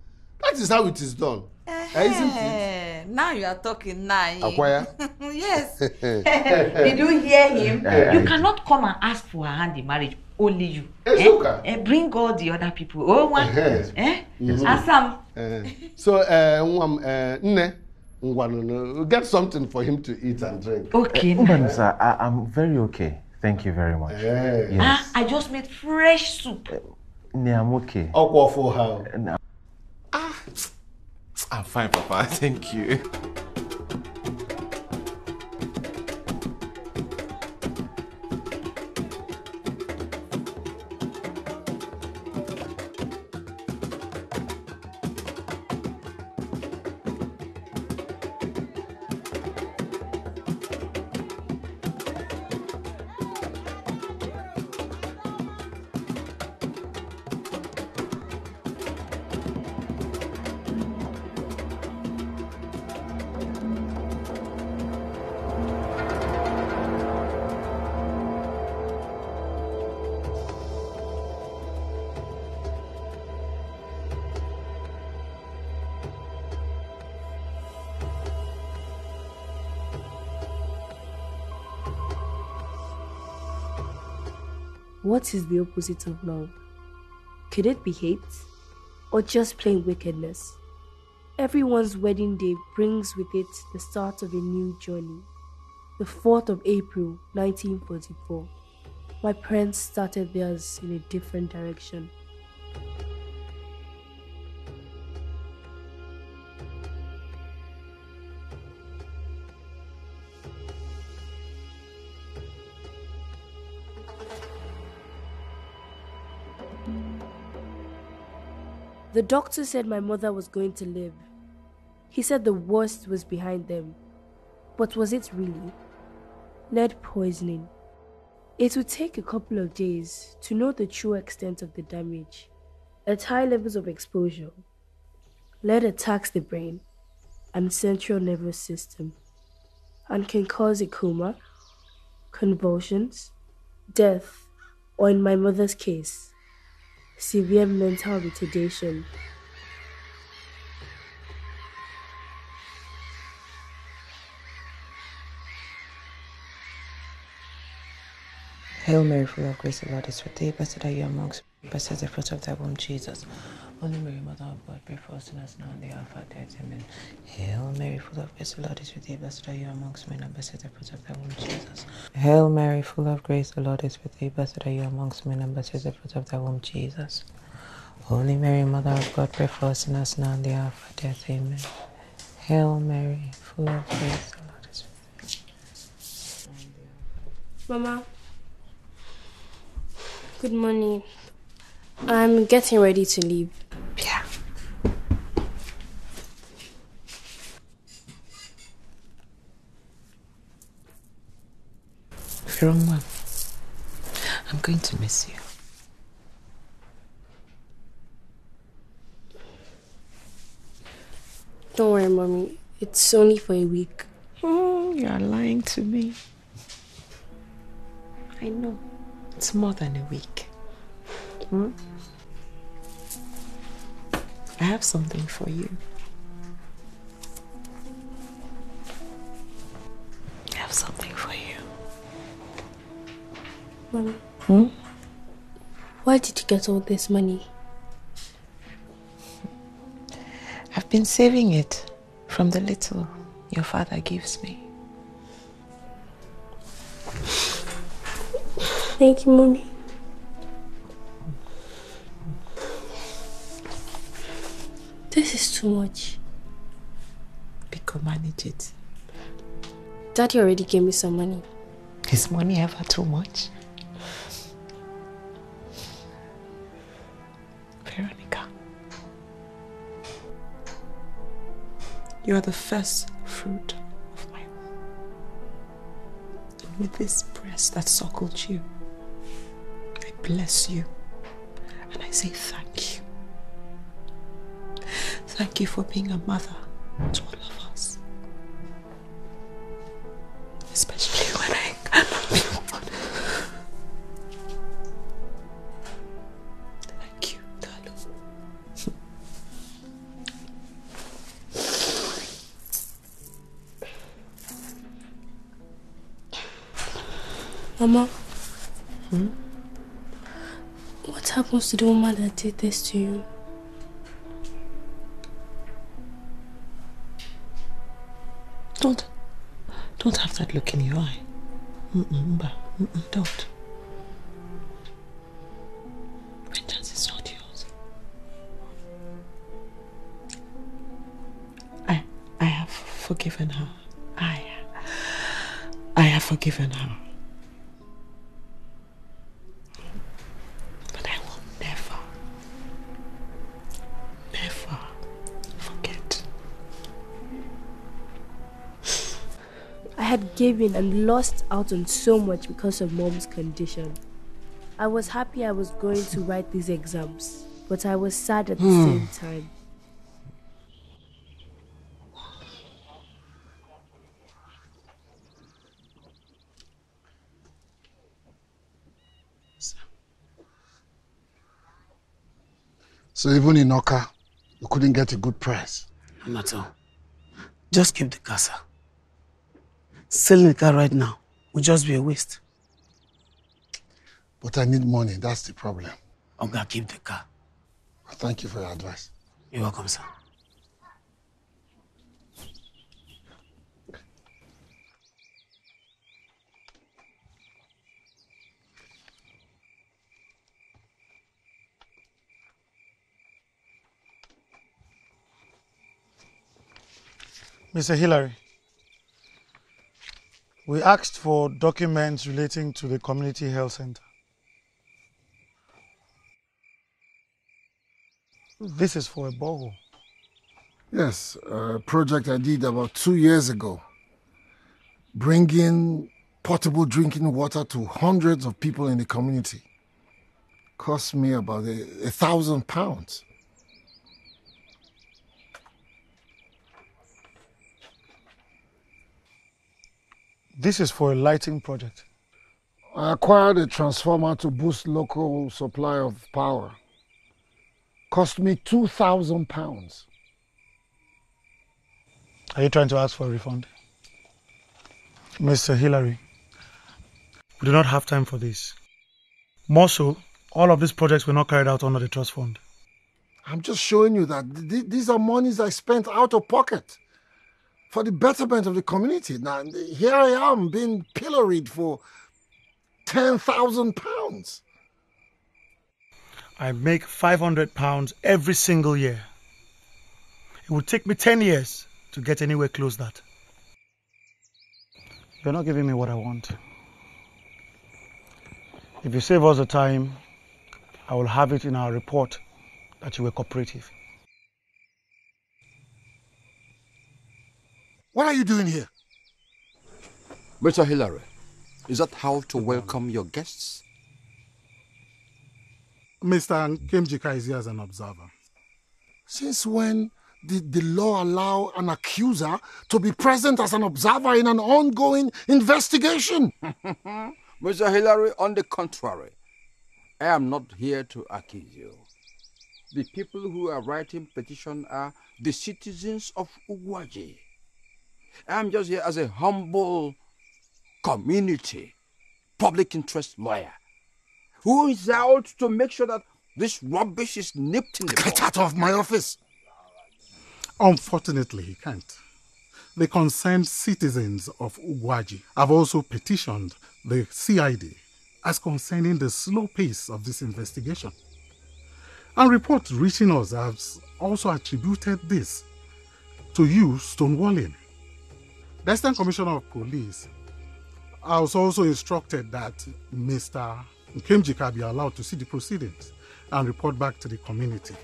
That is how it is done. Uh-huh. Isn't it? Now you are talking nice. Acquire? Yes. Did you hear him? You cannot come and ask for her hand in marriage, only you. Yes, eh? Okay. eh, bring all the other people. Oh, one. Yes. Eh? Yes. Awesome. Uh, so, uh, um, uh, get something for him to eat and drink. Okay. Uh, no. Sir, I, I'm very okay. Thank you very much. Yes. Yes. I, I just made fresh soup. Uh, no, I'm okay. Aqua for her. No. Ah, I'm fine, Papa. Thank you. What is the opposite of love? Could it be hate? Or just plain wickedness? Everyone's wedding day brings with it the start of a new journey. The fourth of April, nineteen forty-four. My parents started theirs in a different direction. The doctor said my mother was going to live. He said the worst was behind them. But was it really? Lead poisoning. It would take a couple of days to know the true extent of the damage. At high levels of exposure, lead attacks the brain and central nervous system and can cause a coma, convulsions, death, or in my mother's case, severe mental retardation. Hail Mary, full of grace, the Lord is with thee. Blessed are you amongst women, blessed is the fruit of thy womb, Jesus. Holy Mary, Mother of God, pray for us sinners now and the hour of our death. Amen. Hail Mary, full of grace, the Lord is with thee. Blessed are you amongst men, and blessed is the fruit of thy womb, Jesus. Hail Mary, full of grace, the Lord is with thee. Blessed are you amongst men, and blessed is the fruit of thy womb, Jesus. Holy Mary, Mother of God, pray for us sinners now and the hour of our death. Amen. Hail Mary, full of grace, the Lord is with thee. Mama, good morning. I'm getting ready to leave. Yeah. Firoma, I'm going to miss you. Don't worry, Mommy. It's only for a week. Oh, you're lying to me. I know. It's more than a week. Hmm? I have something for you. I have something for you. Mom, hmm? Where did you get all this money? I've been saving it from the little your father gives me. Thank you, Mommy. This is too much. We could manage it. Daddy already gave me some money. Is money ever too much? Veronica, you are the first fruit of my womb. And with this breast that suckled you, I bless you and I say thank you. Thank you for being a mother to all of us. Especially when I cannot be one. I Mama, hmm? What happens to the woman that did this to you? Don't, don't have that look in your eye. Mm-mm, Mba, mm-mm, don't. Vengeance is not yours. I, I have forgiven her. I, I have forgiven her. Given and lost out on so much because of Mom's condition. I was happy I was going to write these exams, but I was sad at the mm. same time. So even in Oka, you couldn't get a good price? No matter. Just keep the casa. Selling the car right now would just be a waste. But I need money, that's the problem. Oga, keep the car. Thank you for your advice. You're welcome, sir. Mister Hillary. We asked for documents relating to the community health center. This is for a borehole. Yes, a project I did about two years ago, bringing potable drinking water to hundreds of people in the community. Cost me about a, a thousand pounds. This is for a lighting project. I acquired a transformer to boost local supply of power. Cost me two thousand pounds. Are you trying to ask for a refund? Mister Hillary, we do not have time for this. More so, all of these projects were not carried out under the trust fund. I'm just showing you that th these are monies I spent out of pocket for the betterment of the community. Now, here I am being pilloried for ten thousand pounds. I make five hundred pounds every single year. It would take me ten years to get anywhere close to that. You're not giving me what I want. If you save us the time, I will have it in our report that you were cooperative. What are you doing here? Mister Hillary, is that how to welcome your guests? Mister Nkemjika is here as an observer. Since when did the law allow an accuser to be present as an observer in an ongoing investigation? Mister Hillary, on the contrary, I am not here to accuse you. The people who are writing petition are the citizens of Uguaji. I'm just here as a humble community public interest lawyer who is out to make sure that this rubbish is nipped in the bud. Get out of my office! Unfortunately, he can't. The concerned citizens of Uguaji have also petitioned the C I D as concerning the slow pace of this investigation. And reports reaching us have also attributed this to you stonewalling. The Assistant Commissioner of Police was also instructed that Mister Nkemjika be allowed to see the proceedings and report back to the community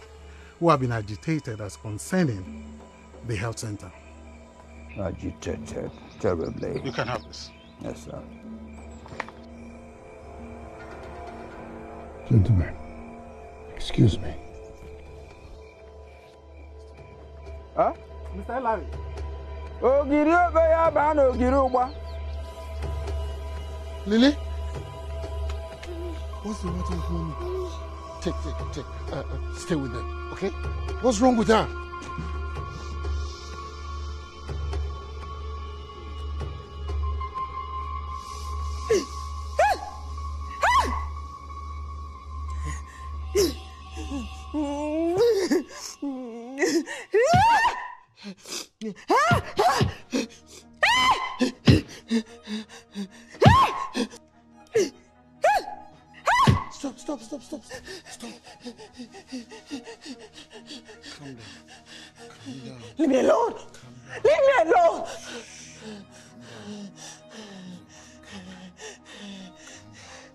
who have been agitated as concerning the health center. Agitated terribly. You can have this. Yes, sir. Gentlemen, excuse me. Huh? Mister Larry. Lily? What's the matter with Mommy? Take, take, take. Uh, uh, stay with them, okay? What's wrong with her? Stop, stop, stop, stop, stop. Calm down. Calm down. Leave me alone. Leave me alone.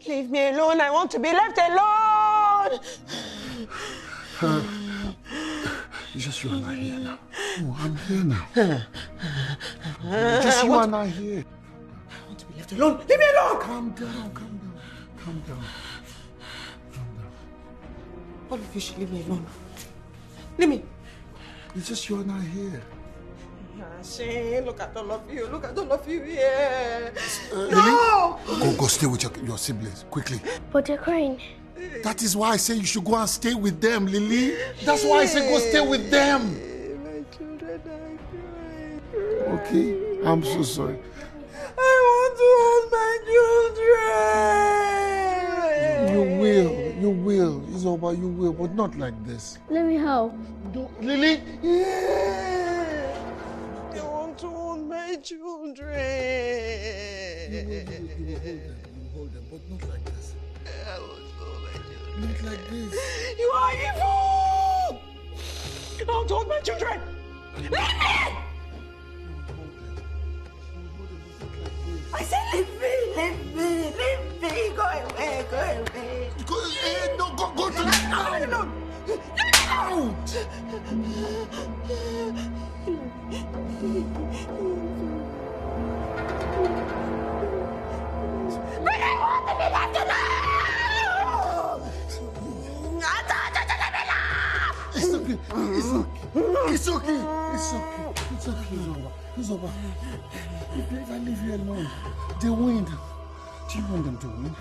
Leave me alone. I want to be left alone. Uh, just you and I here now. Oh, I'm here now. Uh, just you and I here. I want to be left alone. Leave me alone. Calm down. Calm down. Calm down. Calm down. All of you should leave me alone. Leave me. It's just you and I here. Look at all of you. Look at all of you here. Uh, no! Go, go stay with your, your siblings, quickly. But they're crying. That is why I say you should go and stay with them, Lily. That's why I say go stay with them. My children are crying. Okay, I'm so sorry. I want to hold my children. You will, you will. It's over, you will, but not like this. Let me help. Do, Lily? I want to hold my children. You will, you will hold them, you will hold them, but not like this. I want to hold my children. Not like this. You are evil! I want to hold my children. Leave me! I said, leave me, leave me, leave me, go away, go away. Go, eh, no, go, go to me now. Leave me alone. Leave me out. I don't want to be left alone. I don't want to be left. It's okay, it's okay, it's okay, it's okay, it's okay. It's over. If I leave you alone, they win. Do you want them to win?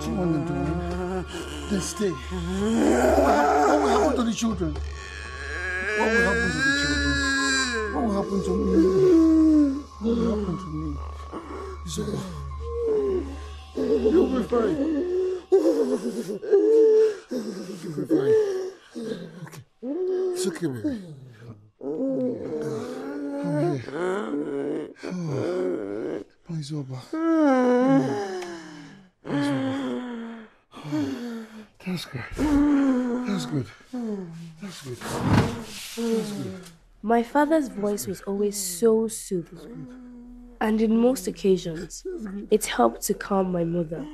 Do you want them to win? Then stay. What will happen to the children? What will happen to the children? What will happen to me? What will happen to me? It's over. You'll be fine. You'll be fine. Okay. It's okay, baby. Okay. I'm here. Oh, it's over. It's over. Oh, that's good. That's good. That's good. That's good. My father's voice was always so soothing, and in most occasions, it helped to calm my mother,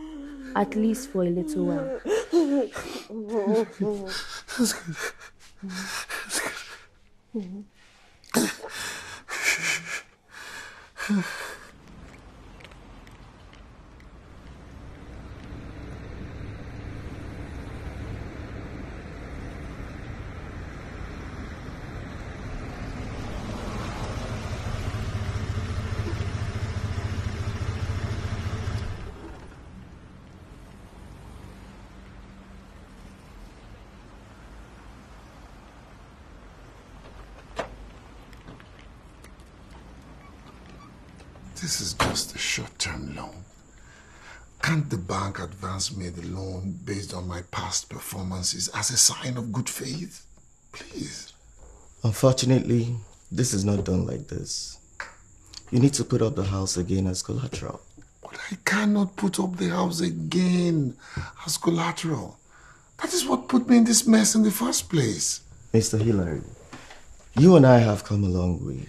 at least for a little while. That's good. That's good. That's good. This is just a short-term loan. Can't the bank advance me the loan based on my past performances as a sign of good faith? Please. Unfortunately, this is not done like this. You need to put up the house again as collateral. But I cannot put up the house again as collateral. That is what put me in this mess in the first place. Mister Hillary, you and I have come a long way.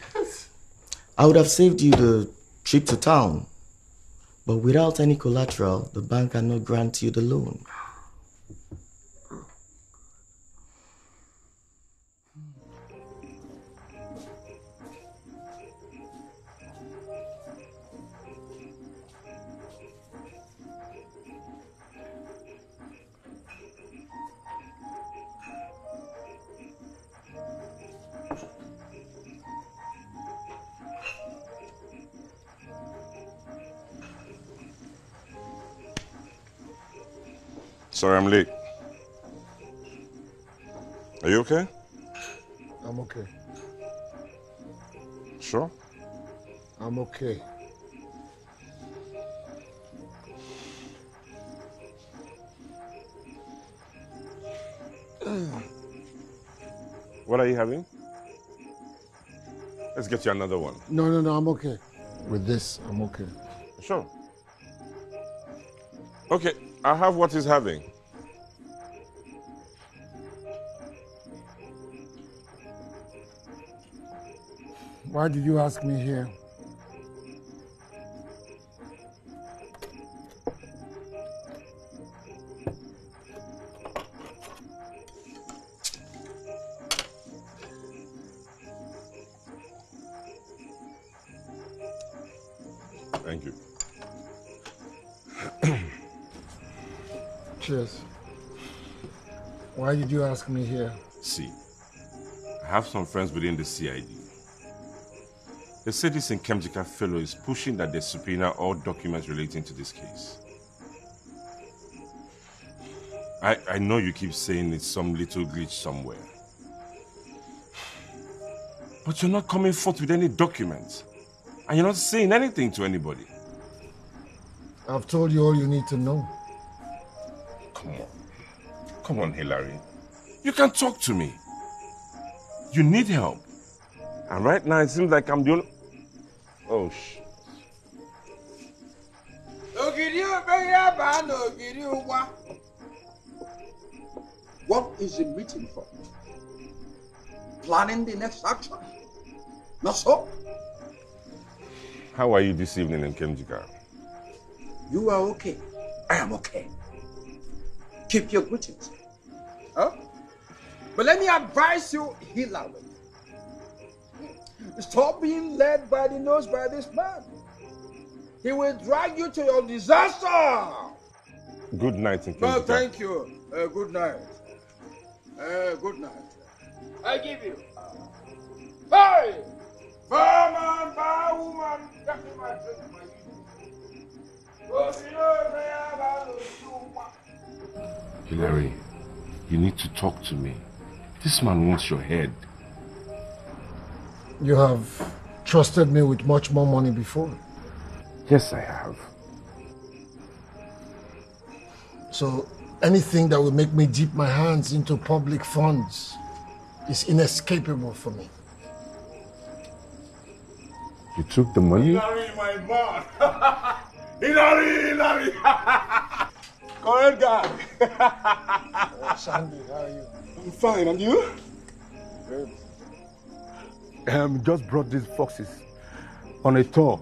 I would have saved you the trip to town, but without any collateral, the bank cannot grant you the loan. Sorry, I'm late. Are you okay? I'm okay. Sure? I'm okay. What are you having? Let's get you another one. No, no, no, I'm okay. With this, I'm okay. Sure. Okay, I have what he's having. Why did you ask me here? Thank you. Cheers. Why did you ask me here? See, I have some friends within the C I D. They say this Nkemjika fellow is pushing that they subpoena all documents relating to this case. I, I know you keep saying it's some little glitch somewhere. But you're not coming forth with any documents. And you're not saying anything to anybody. I've told you all you need to know. Come on. Come on, Hilary. You can talk to me. You need help. And right now, it seems like I'm the only... Oh, sh... What is the meeting for? Planning the next action? Not so? How are you this evening in Nkemjika? You are okay. I am okay. Keep your greetings. Huh? But let me advise you, Hilary. Stop being led by the nose by this man. He will drag you to your disaster. Good night, Nkemjika. No, thank you. Uh, good night. Uh, good night. I give you. Hey! Bye, man, bye, woman. That's my friend, my people. Hilary, you need to talk to me. This man wants your head. You have trusted me with much more money before. Yes, I have. So anything that will make me dip my hands into public funds is inescapable for me. You took the money? Hilary, my man! Hilary, Hilary! Correct guy! Oh, Sandy, how are you? I'm fine, and you? Good. Um, just brought these foxes on a tour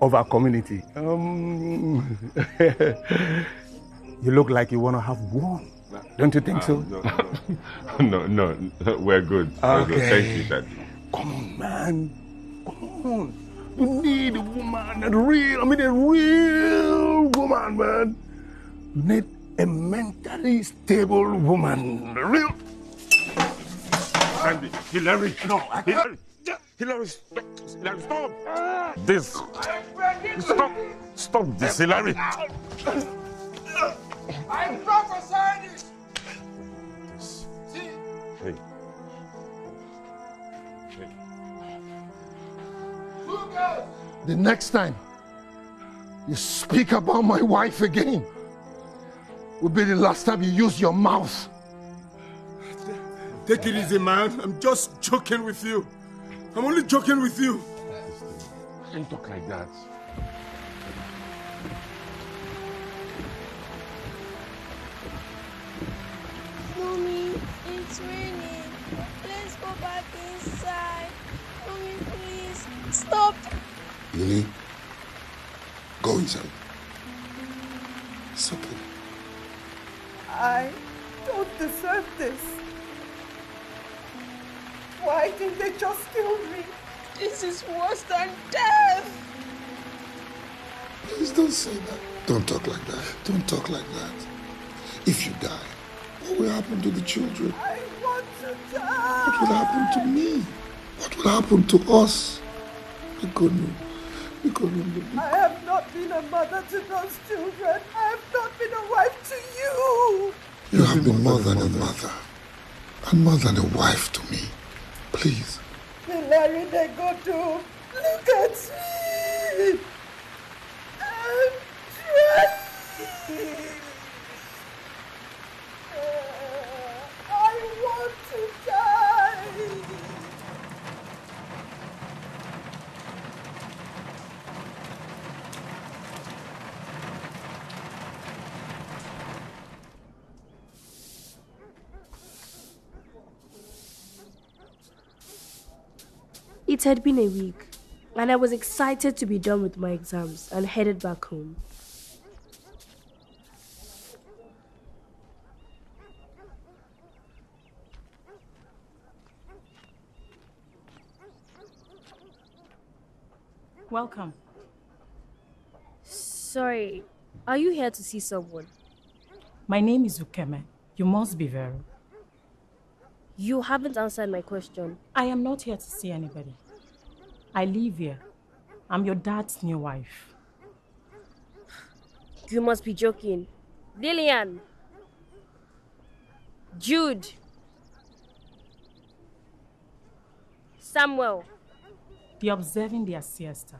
of our community. Um, you look like you want to have one. Don't you think uh, so? No no. no, no, we're good. Okay. We're good. Thank you, Daddy. Come on, man. Come on. You need a woman, a real, I mean a real woman, man. You need a mentally stable woman, a real... Sandy, Hilary, no, I can't. Hilary, stop, Hilary, stop. This, stop, stop this, Hilary. I'm prophesying it. See? Hey. Hey. Lucas! The next time you speak about my wife again, will be the last time you use your mouth. Take it easy, man. I'm just joking with you. I'm only joking with you. Don't talk like that. Mommy, it's raining. Let's go back inside. Mommy, please, stop. Lily, go inside. Stop it. I don't deserve this. Why didn't they just kill me? This is worse than death! Please don't say that. Don't talk like that. Don't talk like that. If you die, what will happen to the children? I want to die! What will happen to me? What will happen to us? I couldn't. I couldn't. I have not been a mother to those children. I have not been a wife to you! You have been more than a mother. And more than a wife to me. Please. Hilary, they go to. Look at me. I'm trying. I want to die. It had been a week, and I was excited to be done with my exams and headed back home. Welcome. Sorry, are you here to see someone? My name is Ukeme. You must be Vero. You haven't answered my question. I am not here to see anybody. I live here. I'm your dad's new wife. You must be joking. Lillian! Jude! Samuel! They're observing their siesta.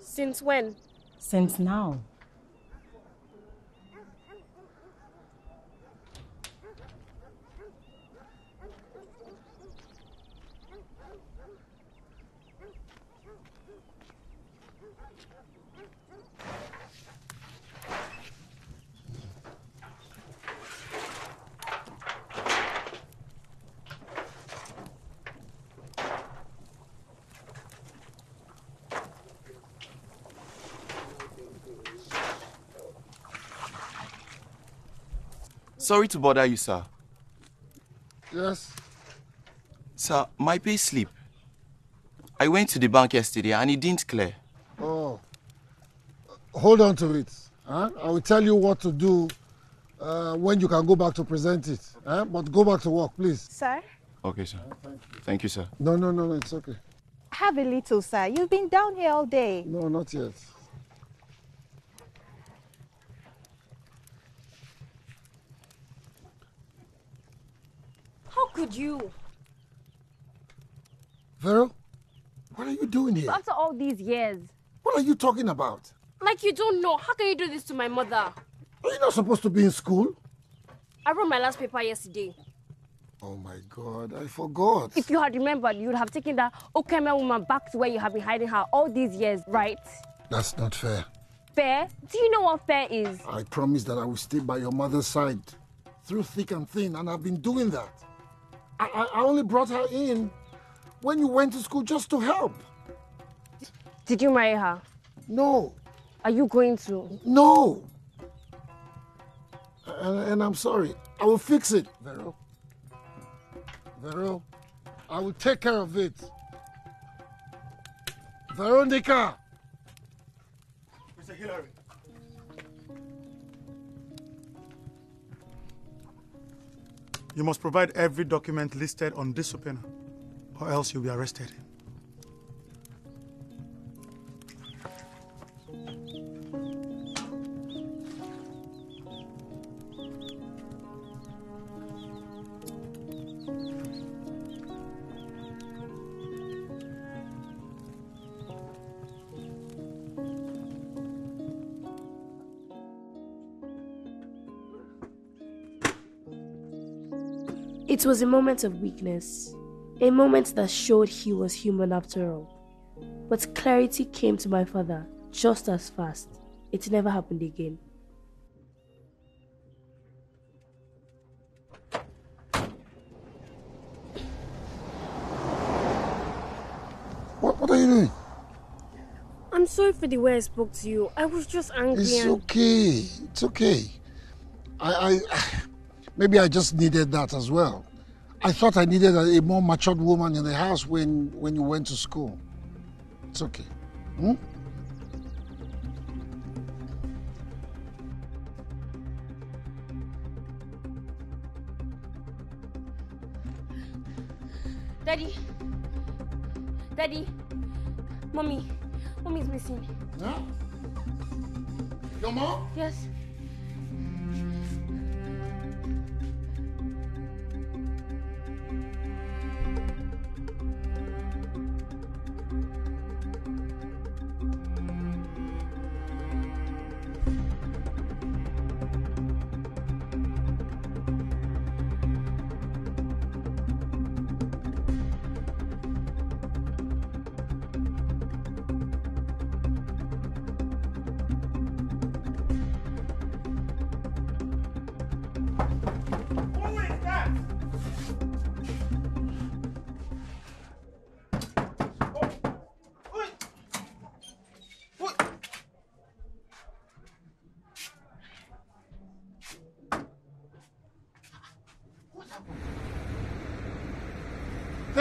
Since when? Since now. Sorry to bother you, sir. Yes? Sir, my pay slip. I went to the bank yesterday and it didn't clear. Oh. Hold on to it. Huh? I will tell you what to do uh, when you can go back to present it. Huh? But go back to work, please. Sir? Okay, sir. Thank you. Thank you, sir. No, no, no, no, it's okay. Have a little, sir. You've been down here all day. No, not yet. Could you? Vero, what are you doing here? After all these years. What are you talking about? Like you don't know. How can you do this to my mother? Are you not supposed to be in school? I wrote my last paper yesterday. Oh my God, I forgot. If you had remembered, you'd have taken that Ukeme woman back to where you have been hiding her all these years, right? That's not fair. Fair? Do you know what fair is? I promise that I will stay by your mother's side through thick and thin, and I've been doing that. I, I only brought her in when you went to school just to help. Did you marry her? No. Are you going to? No. And, and I'm sorry. I will fix it, Vero. Vero, I will take care of it. Veronica. Mister Hillary. You must provide every document listed on this subpoena, or else you'll be arrested. It was a moment of weakness, a moment that showed he was human after all. But clarity came to my father just as fast. It never happened again. What, what are you doing? I'm sorry for the way I spoke to you. I was just angry. It's and... okay. It's okay. I... I... Maybe I just needed that as well. I thought I needed a, a more matured woman in the house when, when you went to school. It's okay. Hmm? Daddy. Daddy. Mommy. Mommy's missing. Huh? Your mom? Yes.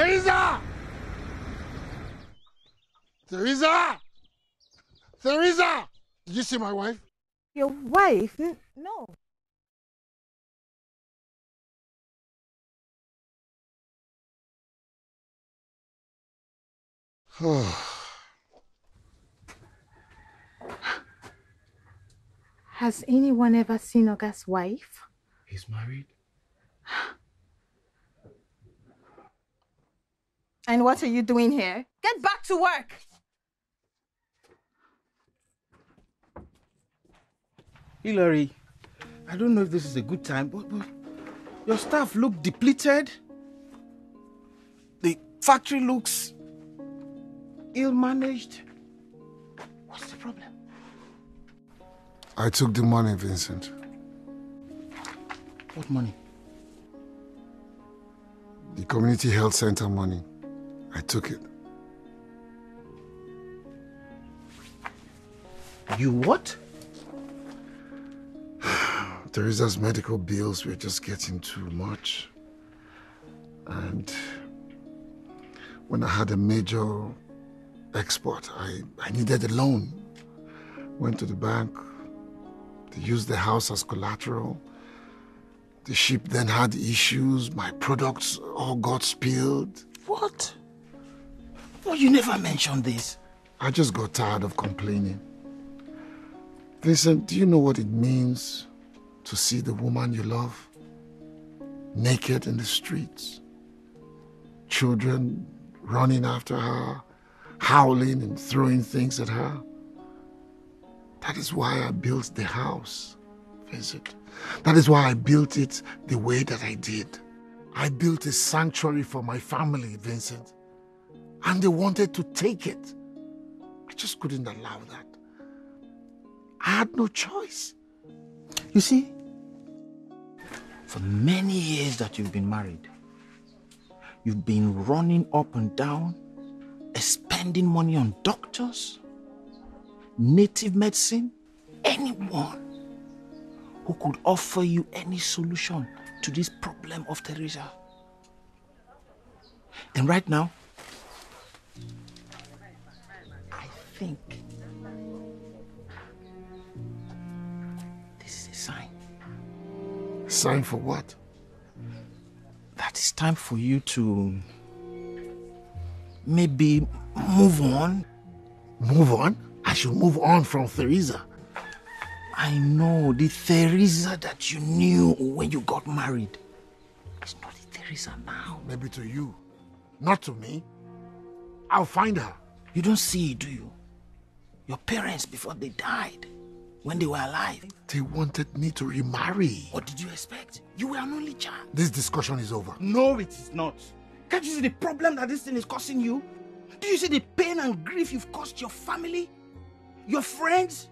Teresa! Teresa! Teresa! Did you see my wife? Your wife? No. Has anyone ever seen August's wife? He's married. And what are you doing here? Get back to work! Hilary, I don't know if this is a good time, but, but your staff look depleted. The factory looks ill-managed. What's the problem? I took the money, Vincent. What money? The community health center money. I took it. You what? Teresa's medical bills were just getting too much. And when I had a major export, I, I needed a loan. Went to the bank. They used the house as collateral. The ship then had issues. My products all got spilled. What? Well, you never mentioned this. I just got tired of complaining. Vincent, do you know what it means to see the woman you love naked in the streets? Children running after her, howling and throwing things at her. That is why I built the house, Vincent. That is why I built it the way that I did. I built a sanctuary for my family, Vincent. And they wanted to take it. I just couldn't allow that. I had no choice. You see, for many years that you've been married, you've been running up and down, spending money on doctors, native medicine, anyone who could offer you any solution to this problem of Teresa. And right now, I think this is a sign. A sign for what? That it's time for you to maybe move on. Move on? I should move on from Teresa. I know the Teresa that you knew when you got married is not the Teresa now. Maybe to you, not to me. I'll find her. You don't see it, do you? Your parents, before they died, when they were alive, they wanted me to remarry. What did you expect? You were an only child. This discussion is over. No, it is not. Can't you see the problem that this thing is causing you? Do you see the pain and grief you've caused your family, your friends?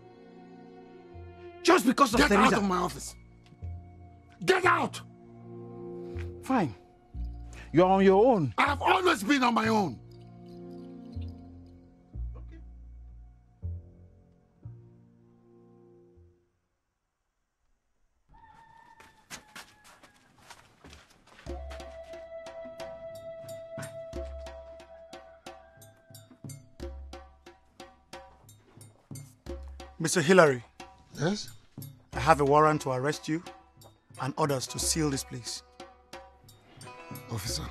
Just because of Teresa. Get out of my office. Get out! Fine. You're on your own. I have always been on my own. Okay. Mister Hilary. Yes? I have a warrant to arrest you and orders to seal this place. Officer,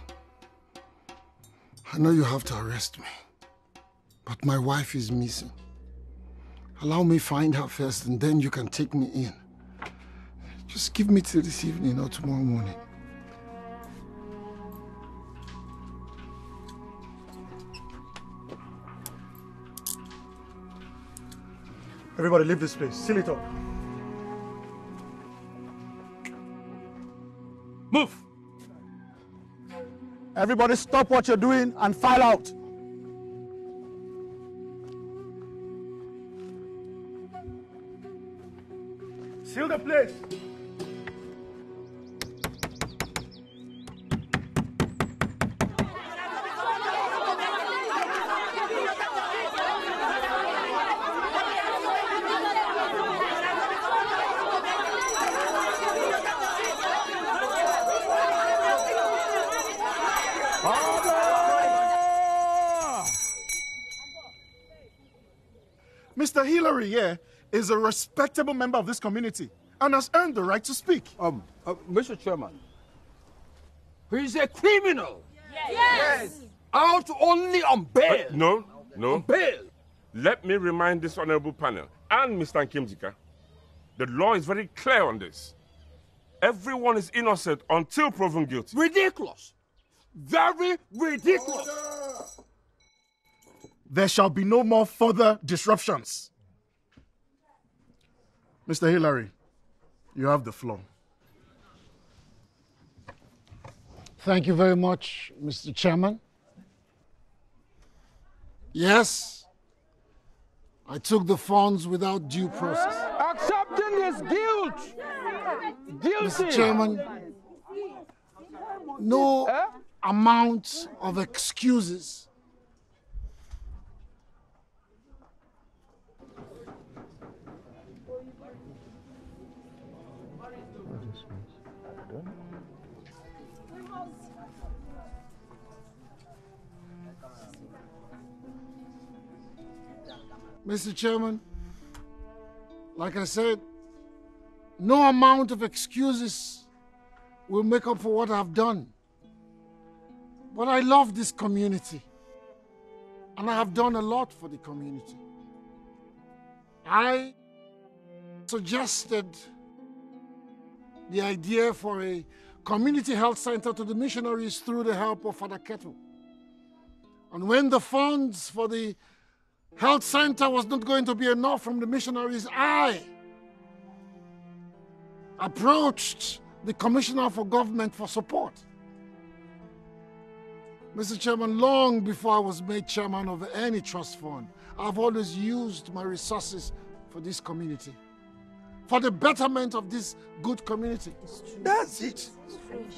I know you have to arrest me, but my wife is missing. Allow me find her first and then you can take me in. Just give me till this evening or tomorrow morning. Everybody, leave this place. Seal it up. Move! Everybody, stop what you're doing and file out. Seal the place. Father! Mister Hillary here is a respectable member of this community and has earned the right to speak. Um, uh, Mister Chairman, he is a criminal. Yes. Yes. Yes. Out only on bail. Uh, no, no. On bail. Let me remind this honorable panel and Mister Nkemjika, the law is very clear on this. Everyone is innocent until proven guilty. Ridiculous. Very ridiculous. Order. There shall be no more further disruptions. Mister Hillary, you have the floor. Thank you very much, Mister Chairman. Yes, I took the funds without due process. Accepting his guilt. Guilty. Mister Chairman, no eh? amount of excuses Mister Chairman, like I said, no amount of excuses will make up for what I've done. But I love this community, and I have done a lot for the community. I suggested the idea for a community health center to the missionaries through the help of Father Kettle. And when the funds for the health center was not going to be enough from the missionaries, I approached the Commissioner for Government for support. Mister Chairman, long before I was made chairman of any trust fund, I've always used my resources for this community, for the betterment of this good community. That's it.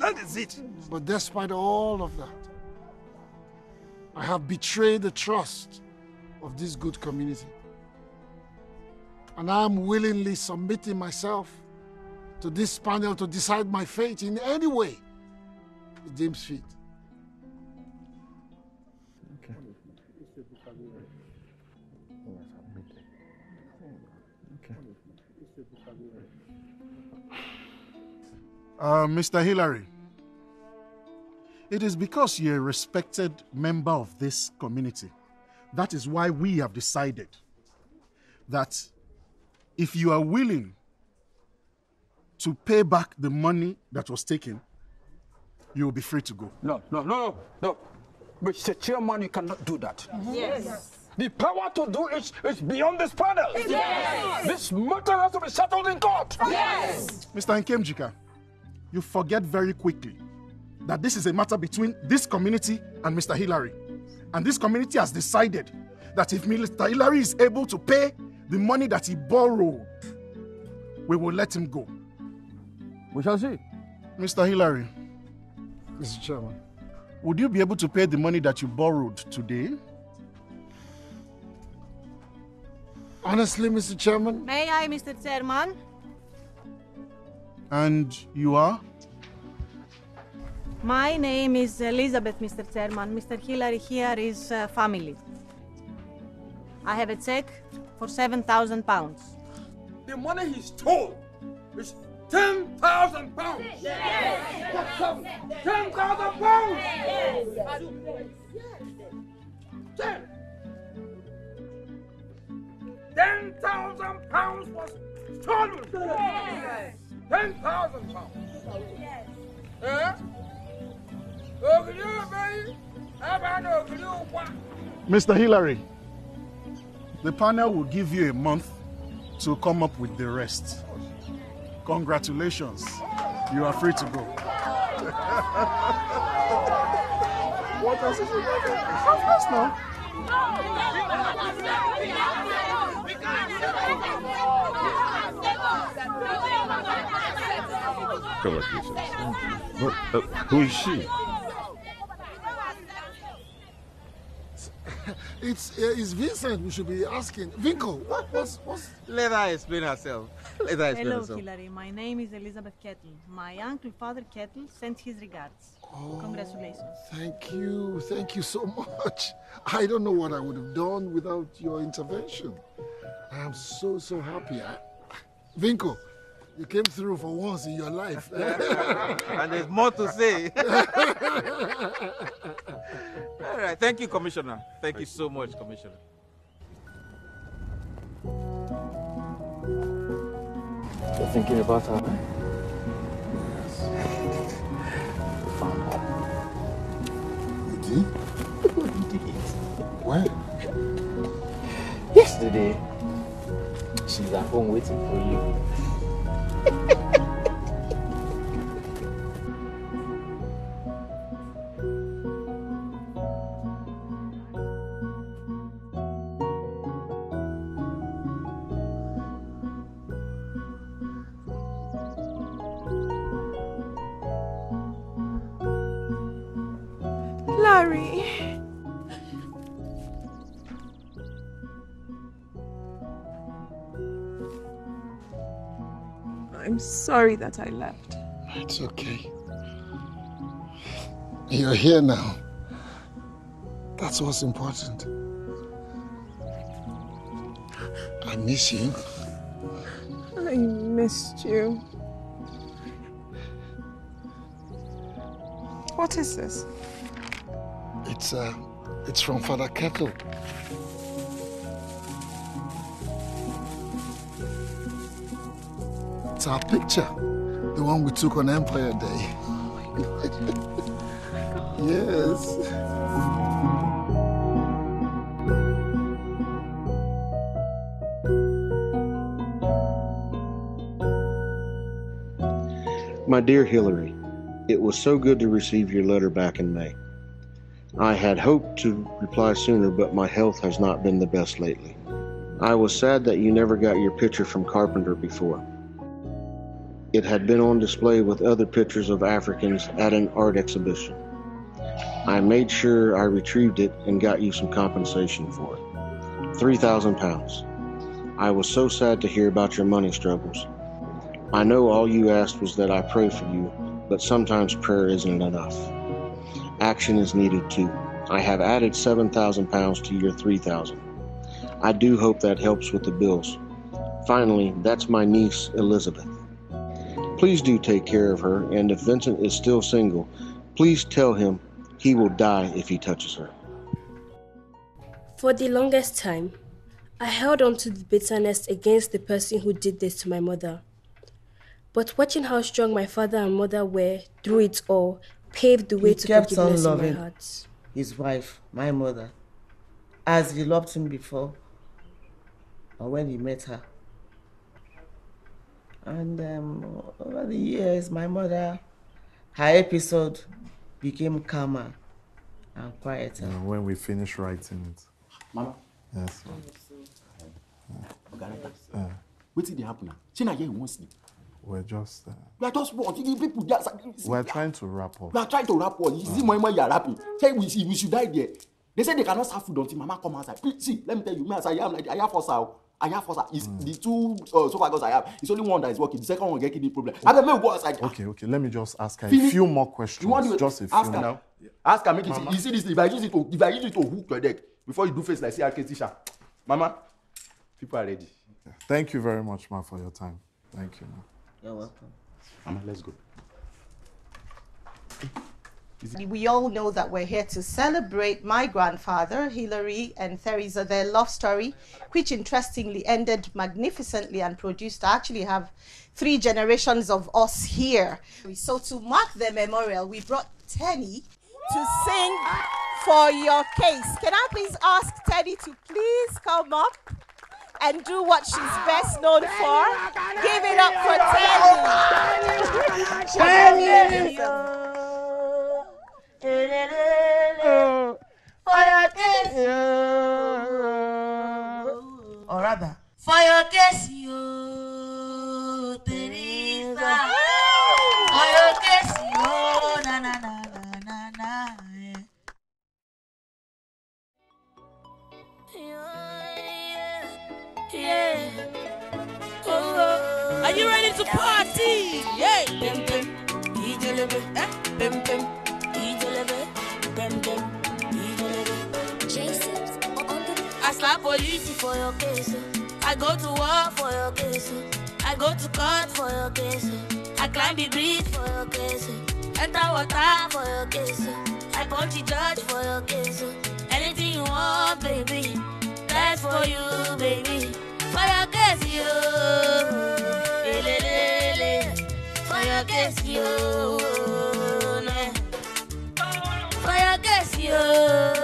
That is it. But despite all of that, I have betrayed the trust of this good community. And I'm willingly submitting myself to this panel to decide my fate in any way it deems fit. Okay. Okay. Uh, Mister Hillary, it is because you're a respected member of this community. That is why we have decided that if you are willing to pay back the money that was taken, you will be free to go. No, no, no, no. Mister Chairman, you cannot do that. Yes. Yes. The power to do it is beyond this panel. Yes. This matter has to be settled in court. Yes. Mister Nkemjika, you forget very quickly that this is a matter between this community and Mister Hillary. And this community has decided that if Mister Hillary is able to pay the money that he borrowed, we will let him go. We shall see. Mister Hillary. Mister Chairman. Would you be able to pay the money that you borrowed today? Honestly, Mister Chairman? May I, Mister Chairman? And you are? My name is Elizabeth, Mister Chairman. Mister Hillary here is uh, family. I have a check for seven thousand pounds. The money he stole is ten thousand pounds! Yes! Yes. ten thousand pounds! Yes. ten! ten thousand pounds was stolen! Yes. ten thousand pounds! Yes. Eh? Mister Hillary, the panel will give you a month to come up with the rest. Congratulations. You are free to go. What else is it? Of course not. Congratulations. But, uh, who is she? It's, uh, it's Vincent we should be asking. Vinko, what, what's, what's... Let her explain herself. Let her explain Hello, herself. Hillary. My name is Elizabeth Kettle. My uncle, Father Kettle, sends his regards. Oh, congratulations. Thank you. Thank you so much. I don't know what I would have done without your intervention. I am so, so happy. I, Vinko, you came through for once in your life. And there's more to say. All right, thank you, Commissioner. Thank, thank you so much, Commissioner. You're thinking about her? Yes. You found her. You did? You did. When? Yesterday. She's at home waiting for you. Larry. I'm sorry that I left. It's okay. You're here now. That's what's important. I miss you. I missed you. What is this? It's uh, it's from Father Kettle. Our picture, the one we took on Empire Day. Oh my God. Oh my God. Yes. My dear Hillary, it was so good to receive your letter back in May. I had hoped to reply sooner, but my health has not been the best lately. I was sad that you never got your picture from Carpenter before. It had been on display with other pictures of Africans at an art exhibition. I made sure I retrieved it and got you some compensation for it. three thousand pounds. I was so sad to hear about your money struggles. I know all you asked was that I pray for you, but sometimes prayer isn't enough. Action is needed too. I have added seven thousand pounds to your three thousand. I do hope that helps with the bills. Finally, that's my niece, Elizabeth. Please do take care of her, and if Vincent is still single, please tell him he will die if he touches her. For the longest time, I held on to the bitterness against the person who did this to my mother. But watching how strong my father and mother were through it all paved the way he to forgiveness in my heart. His wife, my mother, as he loved him before, or when he met her. And um, over the years, my mother, her episode became calmer and quieter. Yeah, when we finished writing it. Mama? Yes. What did happen now? We're just... Uh, we are just... We're trying to wrap up. We are trying to wrap up. You see, my mama, you are rapping. Say, we should die there. They said they cannot serve food until Mama comes outside. Please, see, let me tell you, me, I am like, I have for sale. I have first, it's mm. the two uh, sofa girls I have. It's only one that is working. The second one getting the problem. Okay. I don't know what's like. Okay, okay. Let me just ask her Philly, a few more questions. You want to just a few her. Now? Yeah. Ask her. Make Mama. It. You see this? If I use it to, if I use it to hook your deck before you do face like C R K Tisha, Mama, people are ready. Okay. Thank you very much, Ma, for your time. Thank you, Ma. You're welcome. Mama, let's go. We all know that we're here to celebrate my grandfather, Hillary and Theresa, their love story, which interestingly ended magnificently and produced, I actually have three generations of us here. So to mark the memorial, we brought Teni to sing for your case. Can I please ask Teni to please come up and do what she's best known for? Give it up for Teni. Teni. For your case, you. Or rather, for your case, you, Teresa. For your case, you, na na na na na. Yeah, yeah. Oh, are you ready to party? Yeah. Eh? I slap for you for your case. I go to war for your kissing. I go to court for your kissing. I climb the bridge for your kissing. Enter water for your kissing. I punch the judge for your kissing. Anything you want, baby. That's for you, baby. For your kiss, you. For your kiss, you. For your kiss, you. For your kiss, you.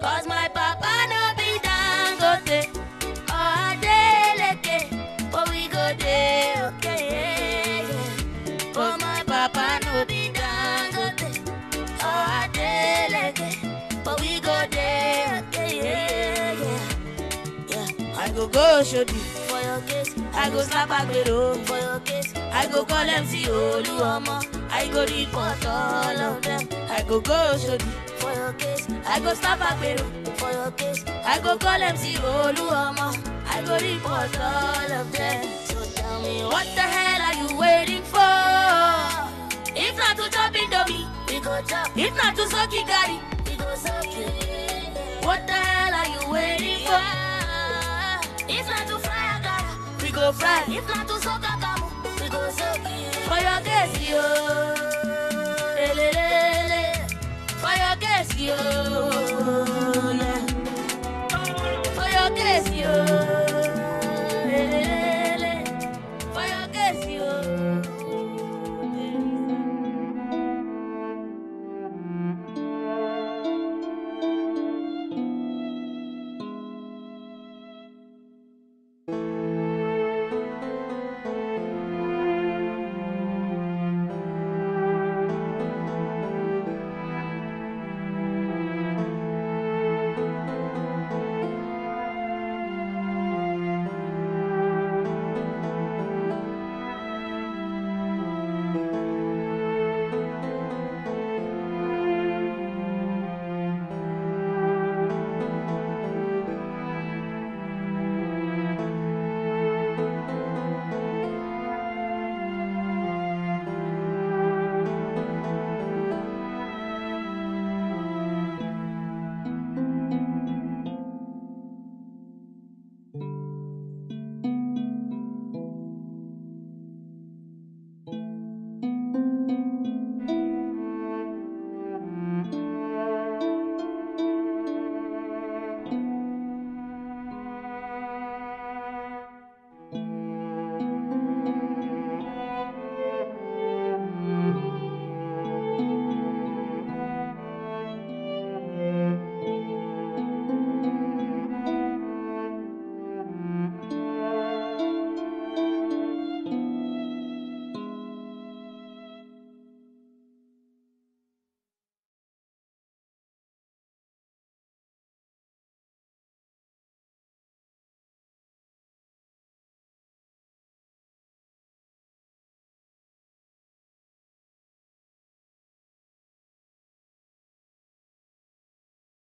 Cause my papa no be Dangote, oh Adeleke, but we go there, okay. Cause my papa no be Dangote, oh Adeleke, but we go there, okay. Yeah, I go go show you for your kiss, I go slap Agbero for your kiss, I go call M C Oluomo, I go report all of them, I go go show you. For your kiss, I go stop a Peru. For your kiss, I go call M C Oluomo. I go report all of them. So tell me, what the hell are you waiting for? If not to chop in dummy, we go chop. If not to suck it, Gary, we go suck it. What the hell are you waiting for? If not to fry a gara, we go fry. If not to suck a gamu, we go suck it. For your kiss, yo. For your guess, you.